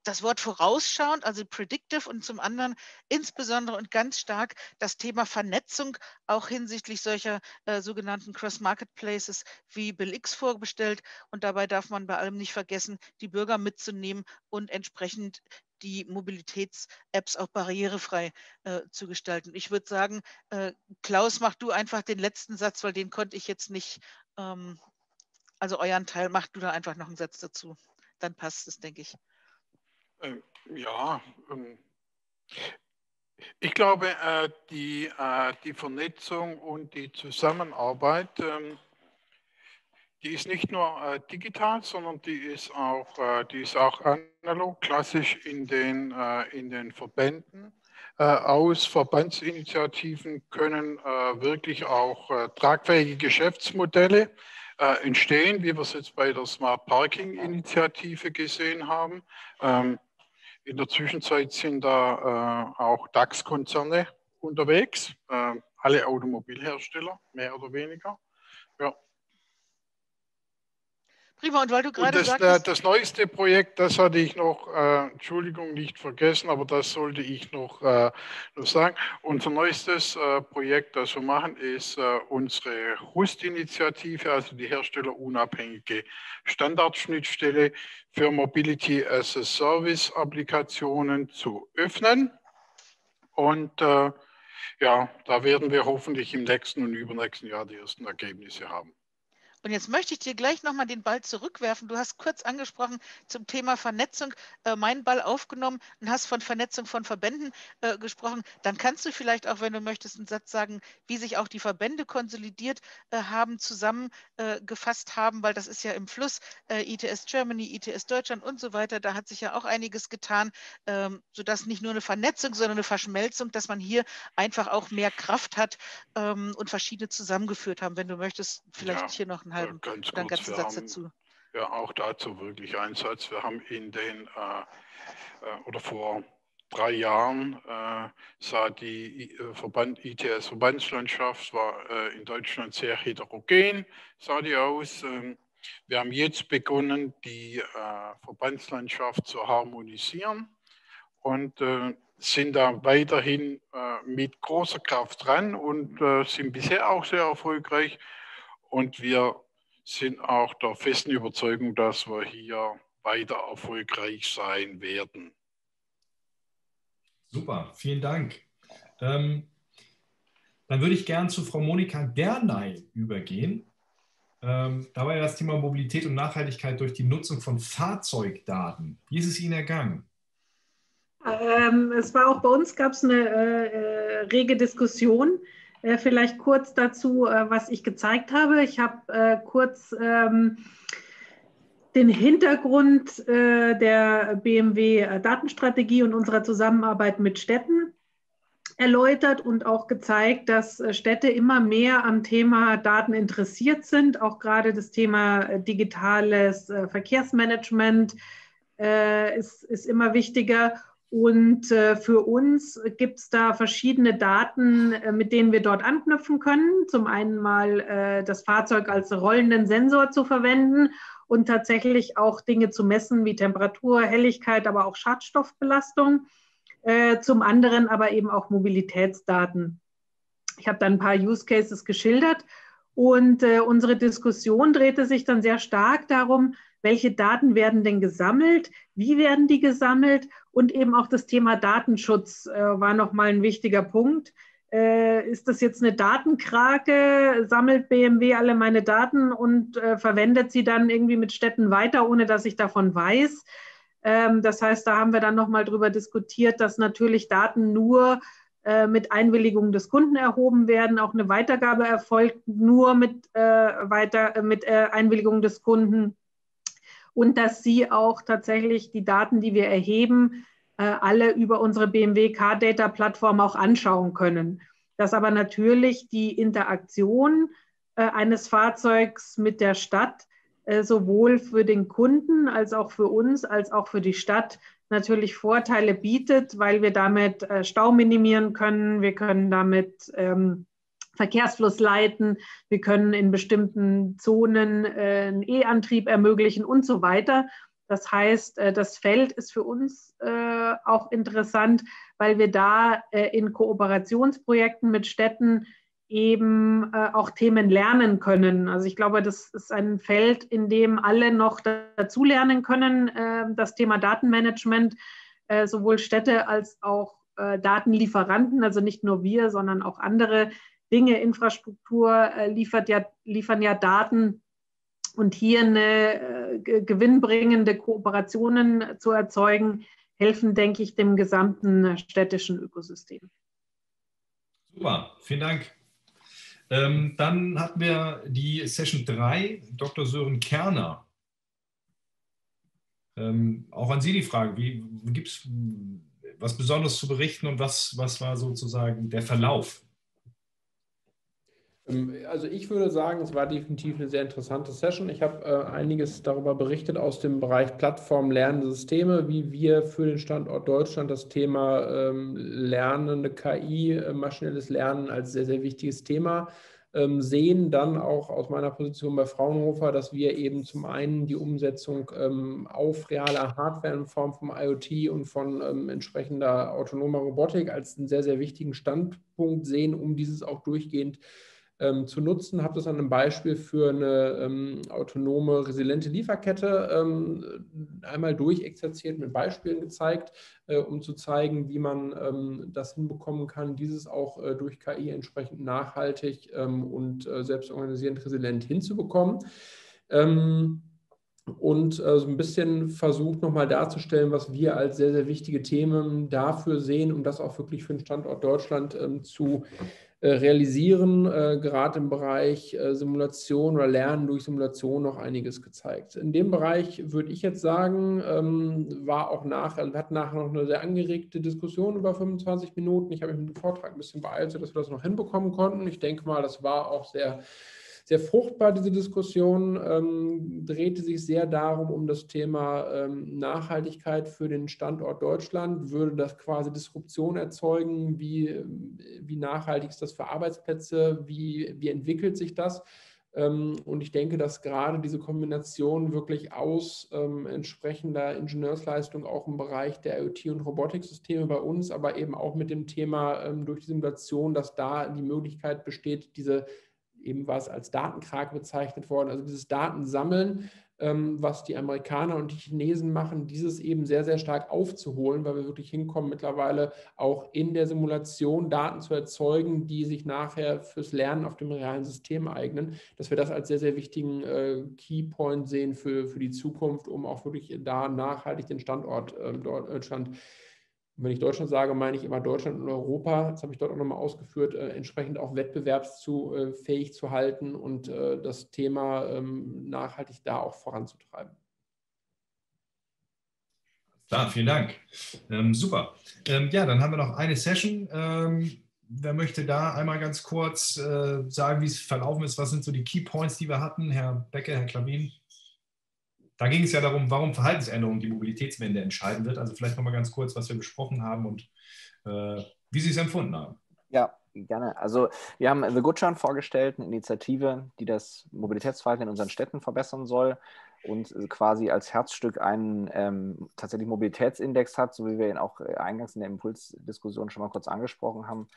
das Wort vorausschauend, also predictive, und zum anderen insbesondere und ganz stark das Thema Vernetzung, auch hinsichtlich solcher sogenannten Cross-Marketplaces wie BillX vorgestellt. Und dabei darf man bei allem nicht vergessen, die Bürger mitzunehmen und entsprechend die Mobilitäts-Apps auch barrierefrei zu gestalten. Ich würde sagen, Klaus, mach du einfach den letzten Satz, weil den konnte ich jetzt nicht, also euren Teil, mach du da einfach noch einen Satz dazu. Dann passt es, denke ich. Ja, ich glaube, die Vernetzung und die Zusammenarbeit, die ist nicht nur digital, sondern die ist auch analog, klassisch in den Verbänden. Aus Verbandsinitiativen können wirklich auch tragfähige Geschäftsmodelle entstehen, wie wir es jetzt bei der Smart Parking Initiative gesehen haben. In der Zwischenzeit sind da auch DAX-Konzerne unterwegs, alle Automobilhersteller, mehr oder weniger. Ja. Prima, und weil du gerade sagtest, das neueste Projekt, das hatte ich noch, Entschuldigung, nicht vergessen, aber das sollte ich noch sagen. Unser neuestes Projekt, das wir machen, ist unsere HUST-Initiative, also die herstellerunabhängige Standardschnittstelle für Mobility as a Service-Applikationen zu öffnen. Und ja, da werden wir hoffentlich im nächsten und übernächsten Jahr die ersten Ergebnisse haben. Und jetzt möchte ich dir gleich nochmal den Ball zurückwerfen. Du hast kurz angesprochen zum Thema Vernetzung, meinen Ball aufgenommen und hast von Vernetzung von Verbänden gesprochen. Dann kannst du vielleicht auch, wenn du möchtest, einen Satz sagen, wie sich auch die Verbände konsolidiert haben, zusammengefasst haben, weil das ist ja im Fluss, ITS Germany, ITS Deutschland und so weiter. Da hat sich ja auch einiges getan, sodass nicht nur eine Vernetzung, sondern eine Verschmelzung, dass man hier einfach auch mehr Kraft hat und verschiedene zusammengeführt haben. Wenn du möchtest, vielleicht hier noch einen halben ganzen Satz dazu. Ja, auch dazu wirklich ein Satz. Wir haben in den oder vor 3 Jahren sah die ITS-Verbandslandschaft war in Deutschland sehr heterogen, sah die aus. Wir haben jetzt begonnen, die Verbandslandschaft zu harmonisieren und sind da weiterhin mit großer Kraft dran und sind bisher auch sehr erfolgreich. Und wir sind auch der festen Überzeugung, dass wir hier weiter erfolgreich sein werden. Super, vielen Dank. Dann würde ich gern zu Frau Monika Dernay übergehen. Dabei das Thema Mobilität und Nachhaltigkeit durch die Nutzung von Fahrzeugdaten. Wie ist es Ihnen ergangen? Es war auch bei uns, gab es eine rege Diskussion. Vielleicht kurz dazu, was ich gezeigt habe. Ich habe kurz den Hintergrund der BMW-Datenstrategie und unserer Zusammenarbeit mit Städten erläutert und auch gezeigt, dass Städte immer mehr am Thema Daten interessiert sind, auch gerade das Thema digitales Verkehrsmanagement ist immer wichtiger. Und für uns gibt es da verschiedene Daten, mit denen wir dort anknüpfen können. Zum einen mal das Fahrzeug als rollenden Sensor zu verwenden und tatsächlich auch Dinge zu messen wie Temperatur, Helligkeit, aber auch Schadstoffbelastung. Zum anderen aber eben auch Mobilitätsdaten. Ich habe da ein paar Use Cases geschildert und unsere Diskussion drehte sich dann sehr stark darum, welche Daten werden denn gesammelt, wie werden die gesammelt und eben auch das Thema Datenschutz war nochmal ein wichtiger Punkt. Ist das jetzt eine Datenkrake, sammelt BMW alle meine Daten und verwendet sie dann irgendwie mit Städten weiter, ohne dass ich davon weiß? Das heißt, da haben wir dann nochmal drüber diskutiert, dass natürlich Daten nur mit Einwilligung des Kunden erhoben werden. Auch eine Weitergabe erfolgt nur mit Einwilligung des Kunden. Und dass sie auch tatsächlich die Daten, die wir erheben, alle über unsere BMW Car Data Plattform auch anschauen können. Dass aber natürlich die Interaktion eines Fahrzeugs mit der Stadt sowohl für den Kunden als auch für uns, als auch für die Stadt natürlich Vorteile bietet, weil wir damit Stau minimieren können, wir können damit Verkehrsfluss leiten, wir können in bestimmten Zonen einen E-Antrieb ermöglichen und so weiter. Das heißt, das Feld ist für uns auch interessant, weil wir da in Kooperationsprojekten mit Städten eben auch Themen lernen können. Also ich glaube, das ist ein Feld, in dem alle noch dazu lernen können. Das Thema Datenmanagement, sowohl Städte als auch Datenlieferanten, also nicht nur wir, sondern auch andere Dinge. Infrastruktur liefern ja Daten. Und hier eine gewinnbringende Kooperationen zu erzeugen, helfen, denke ich, dem gesamten städtischen Ökosystem. Super, vielen Dank. Dann hatten wir die Session 3, Dr. Sören Kerner. Auch an Sie die Frage, gibt es was Besonderes zu berichten und was war sozusagen der Verlauf? Also ich würde sagen, es war definitiv eine sehr interessante Session. Ich habe einiges darüber berichtet aus dem Bereich Plattform lernende Systeme, wie wir für den Standort Deutschland das Thema lernende KI, maschinelles Lernen als sehr, sehr wichtiges Thema sehen. Dann auch aus meiner Position bei Fraunhofer, dass wir eben zum einen die Umsetzung auf realer Hardware in Form von IoT und von entsprechender autonomer Robotik als einen sehr, sehr wichtigen Standpunkt sehen, um dieses auch durchgehend zu nutzen. Habe das an einem Beispiel für eine autonome, resiliente Lieferkette einmal durchexerziert mit Beispielen gezeigt, um zu zeigen, wie man das hinbekommen kann, dieses auch durch KI entsprechend nachhaltig und selbstorganisierend resilient hinzubekommen. Und so ein bisschen versucht nochmal darzustellen, was wir als sehr, sehr wichtige Themen dafür sehen, um das auch wirklich für den Standort Deutschland zu realisieren, gerade im Bereich Simulation oder Lernen durch Simulation noch einiges gezeigt. In dem Bereich würde ich jetzt sagen, wir hatten nachher noch eine sehr angeregte Diskussion über 25 Minuten. Ich habe mich mit dem Vortrag ein bisschen beeilt, sodass wir das noch hinbekommen konnten. Ich denke mal, das war auch sehr, sehr fruchtbar, diese Diskussion. Drehte sich sehr darum, um das Thema Nachhaltigkeit für den Standort Deutschland. Würde das quasi Disruption erzeugen? Wie nachhaltig ist das für Arbeitsplätze? Wie entwickelt sich das? Und ich denke, dass gerade diese Kombination wirklich aus entsprechender Ingenieursleistung auch im Bereich der IoT- und Robotiksysteme bei uns, aber eben auch mit dem Thema durch die Simulation, dass da die Möglichkeit besteht, diese eben war es als Datenkrake bezeichnet worden, also dieses Datensammeln, was die Amerikaner und die Chinesen machen, dieses eben sehr, sehr stark aufzuholen, weil wir wirklich hinkommen, mittlerweile auch in der Simulation Daten zu erzeugen, die sich nachher fürs Lernen auf dem realen System eignen, dass wir das als sehr, sehr wichtigen Keypoint sehen für die Zukunft, um auch wirklich da nachhaltig den Standort Deutschland zu verändern. Wenn ich Deutschland sage, meine ich immer Deutschland und Europa, das habe ich dort auch nochmal ausgeführt, entsprechend auch wettbewerbsfähig zu halten und das Thema nachhaltig da auch voranzutreiben. Klar, vielen Dank. Super. Ja, dann haben wir noch eine Session. Wer möchte da einmal ganz kurz sagen, wie es verlaufen ist? Was sind so die Keypoints, die wir hatten? Herr Becker, Herr Klawin? Da ging es ja darum, warum Verhaltensänderung die Mobilitätswende entscheiden wird. Also vielleicht nochmal ganz kurz, was wir besprochen haben und wie Sie es empfunden haben. Ja, gerne. Also wir haben The Good Churn vorgestellt, eine Initiative, die das Mobilitätsverhalten in unseren Städten verbessern soll und quasi als Herzstück einen tatsächlich Mobilitätsindex hat, so wie wir ihn auch eingangs in der Impulsdiskussion schon mal kurz angesprochen haben,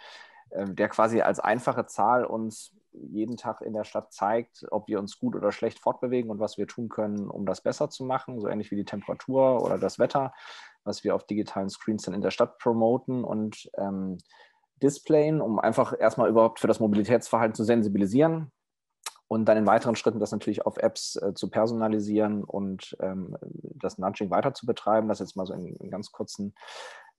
der quasi als einfache Zahl uns jeden Tag in der Stadt zeigt, ob wir uns gut oder schlecht fortbewegen und was wir tun können, um das besser zu machen, so ähnlich wie die Temperatur oder das Wetter, was wir auf digitalen Screens dann in der Stadt promoten und displayen, um einfach erstmal überhaupt für das Mobilitätsverhalten zu sensibilisieren und dann in weiteren Schritten das natürlich auf Apps zu personalisieren und das Nudging weiter zu betreiben, das jetzt mal so in ganz kurzen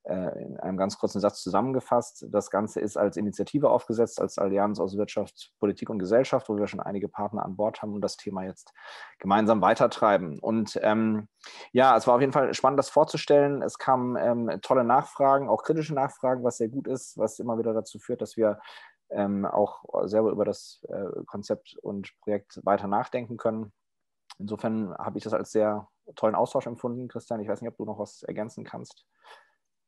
in einem ganz kurzen Satz zusammengefasst. Das Ganze ist als Initiative aufgesetzt, als Allianz aus Wirtschaft, Politik und Gesellschaft, wo wir schon einige Partner an Bord haben und das Thema jetzt gemeinsam weitertreiben. Und ja, es war auf jeden Fall spannend, das vorzustellen. Es kamen tolle Nachfragen, auch kritische Nachfragen, was sehr gut ist, was immer wieder dazu führt, dass wir auch selber über das Konzept und Projekt weiter nachdenken können. Insofern habe ich das als sehr tollen Austausch empfunden. Christian, ich weiß nicht, ob du noch was ergänzen kannst.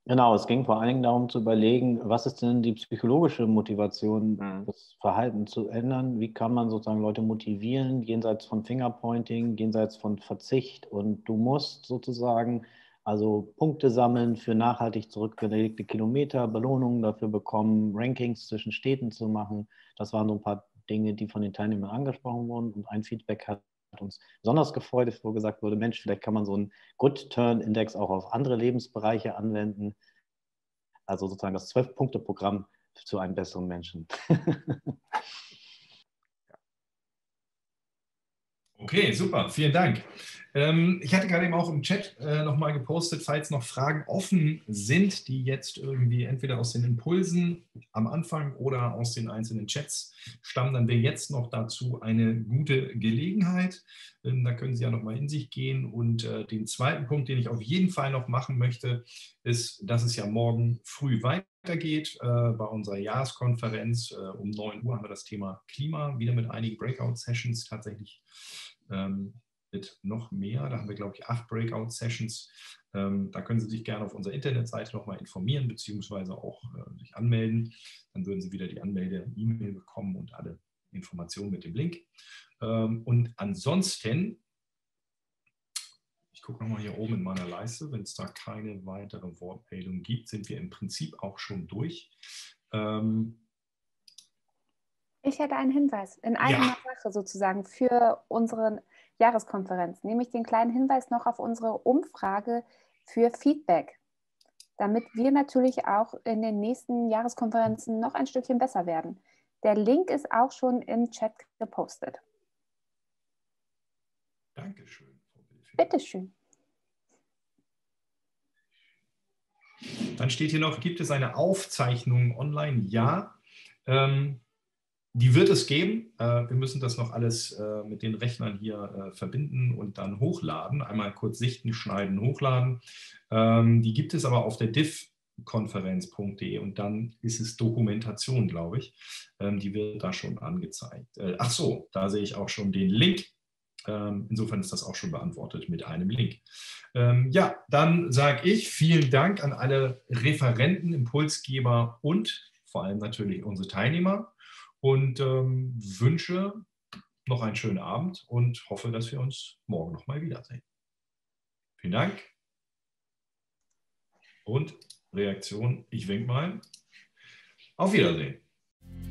Genau, es ging vor allen Dingen darum zu überlegen, was ist denn die psychologische Motivation, das Verhalten zu ändern? Wie kann man sozusagen Leute motivieren, jenseits von Fingerpointing, jenseits von Verzicht? Und du musst sozusagen also Punkte sammeln für nachhaltig zurückgelegte Kilometer, Belohnungen dafür bekommen, Rankings zwischen Städten zu machen. Das waren so ein paar Dinge, die von den Teilnehmern angesprochen wurden. Und ein Feedback hat uns besonders gefreut, wo gesagt wurde, Mensch, vielleicht kann man so einen Good-Turn-Index auch auf andere Lebensbereiche anwenden. Also sozusagen das 12-Punkte-Programm zu einem besseren Menschen. Okay, super, vielen Dank. Ich hatte gerade eben auch im Chat nochmal gepostet, falls noch Fragen offen sind, die jetzt irgendwie entweder aus den Impulsen am Anfang oder aus den einzelnen Chats stammen, dann wäre jetzt noch dazu eine gute Gelegenheit. Da können Sie ja nochmal in sich gehen. Und den zweiten Punkt, den ich auf jeden Fall noch machen möchte, ist, dass es ja morgen früh weitergeht. Bei unserer Jahreskonferenz um 9 Uhr haben wir das Thema Klima, wieder mit einigen Breakout-Sessions tatsächlich mit noch mehr. Da haben wir, glaube ich, 8 Breakout-Sessions. Da können Sie sich gerne auf unserer Internetseite nochmal informieren, beziehungsweise auch sich anmelden. Dann würden Sie wieder die Anmelde-E-Mail bekommen und alle Informationen mit dem Link. Und ansonsten, ich gucke nochmal hier oben in meiner Leiste, wenn es da keine weitere Wortmeldung gibt, sind wir im Prinzip auch schon durch. Ich hätte einen Hinweis in einer Sache sozusagen für unseren Jahreskonferenz, nämlich den kleinen Hinweis noch auf unsere Umfrage für Feedback, damit wir natürlich auch in den nächsten Jahreskonferenzen noch ein Stückchen besser werden. Der Link ist auch schon im Chat gepostet. Dankeschön. Bitteschön. Dann steht hier noch, gibt es eine Aufzeichnung online? Ja. Die wird es geben. Wir müssen das noch alles mit den Rechnern hier verbinden und dann hochladen. Einmal kurz sichten, schneiden, hochladen. Die gibt es aber auf der div-konferenz.de und dann ist es Dokumentation, glaube ich. Die wird da schon angezeigt. Ach so, da sehe ich auch schon den Link. Insofern ist das auch schon beantwortet mit einem Link. Ja, dann sage ich vielen Dank an alle Referenten, Impulsgeber und vor allem natürlich unsere Teilnehmer. Und wünsche noch einen schönen Abend und hoffe, dass wir uns morgen nochmal wiedersehen. Vielen Dank. Und Reaktion, ich wink mal. Auf Wiedersehen.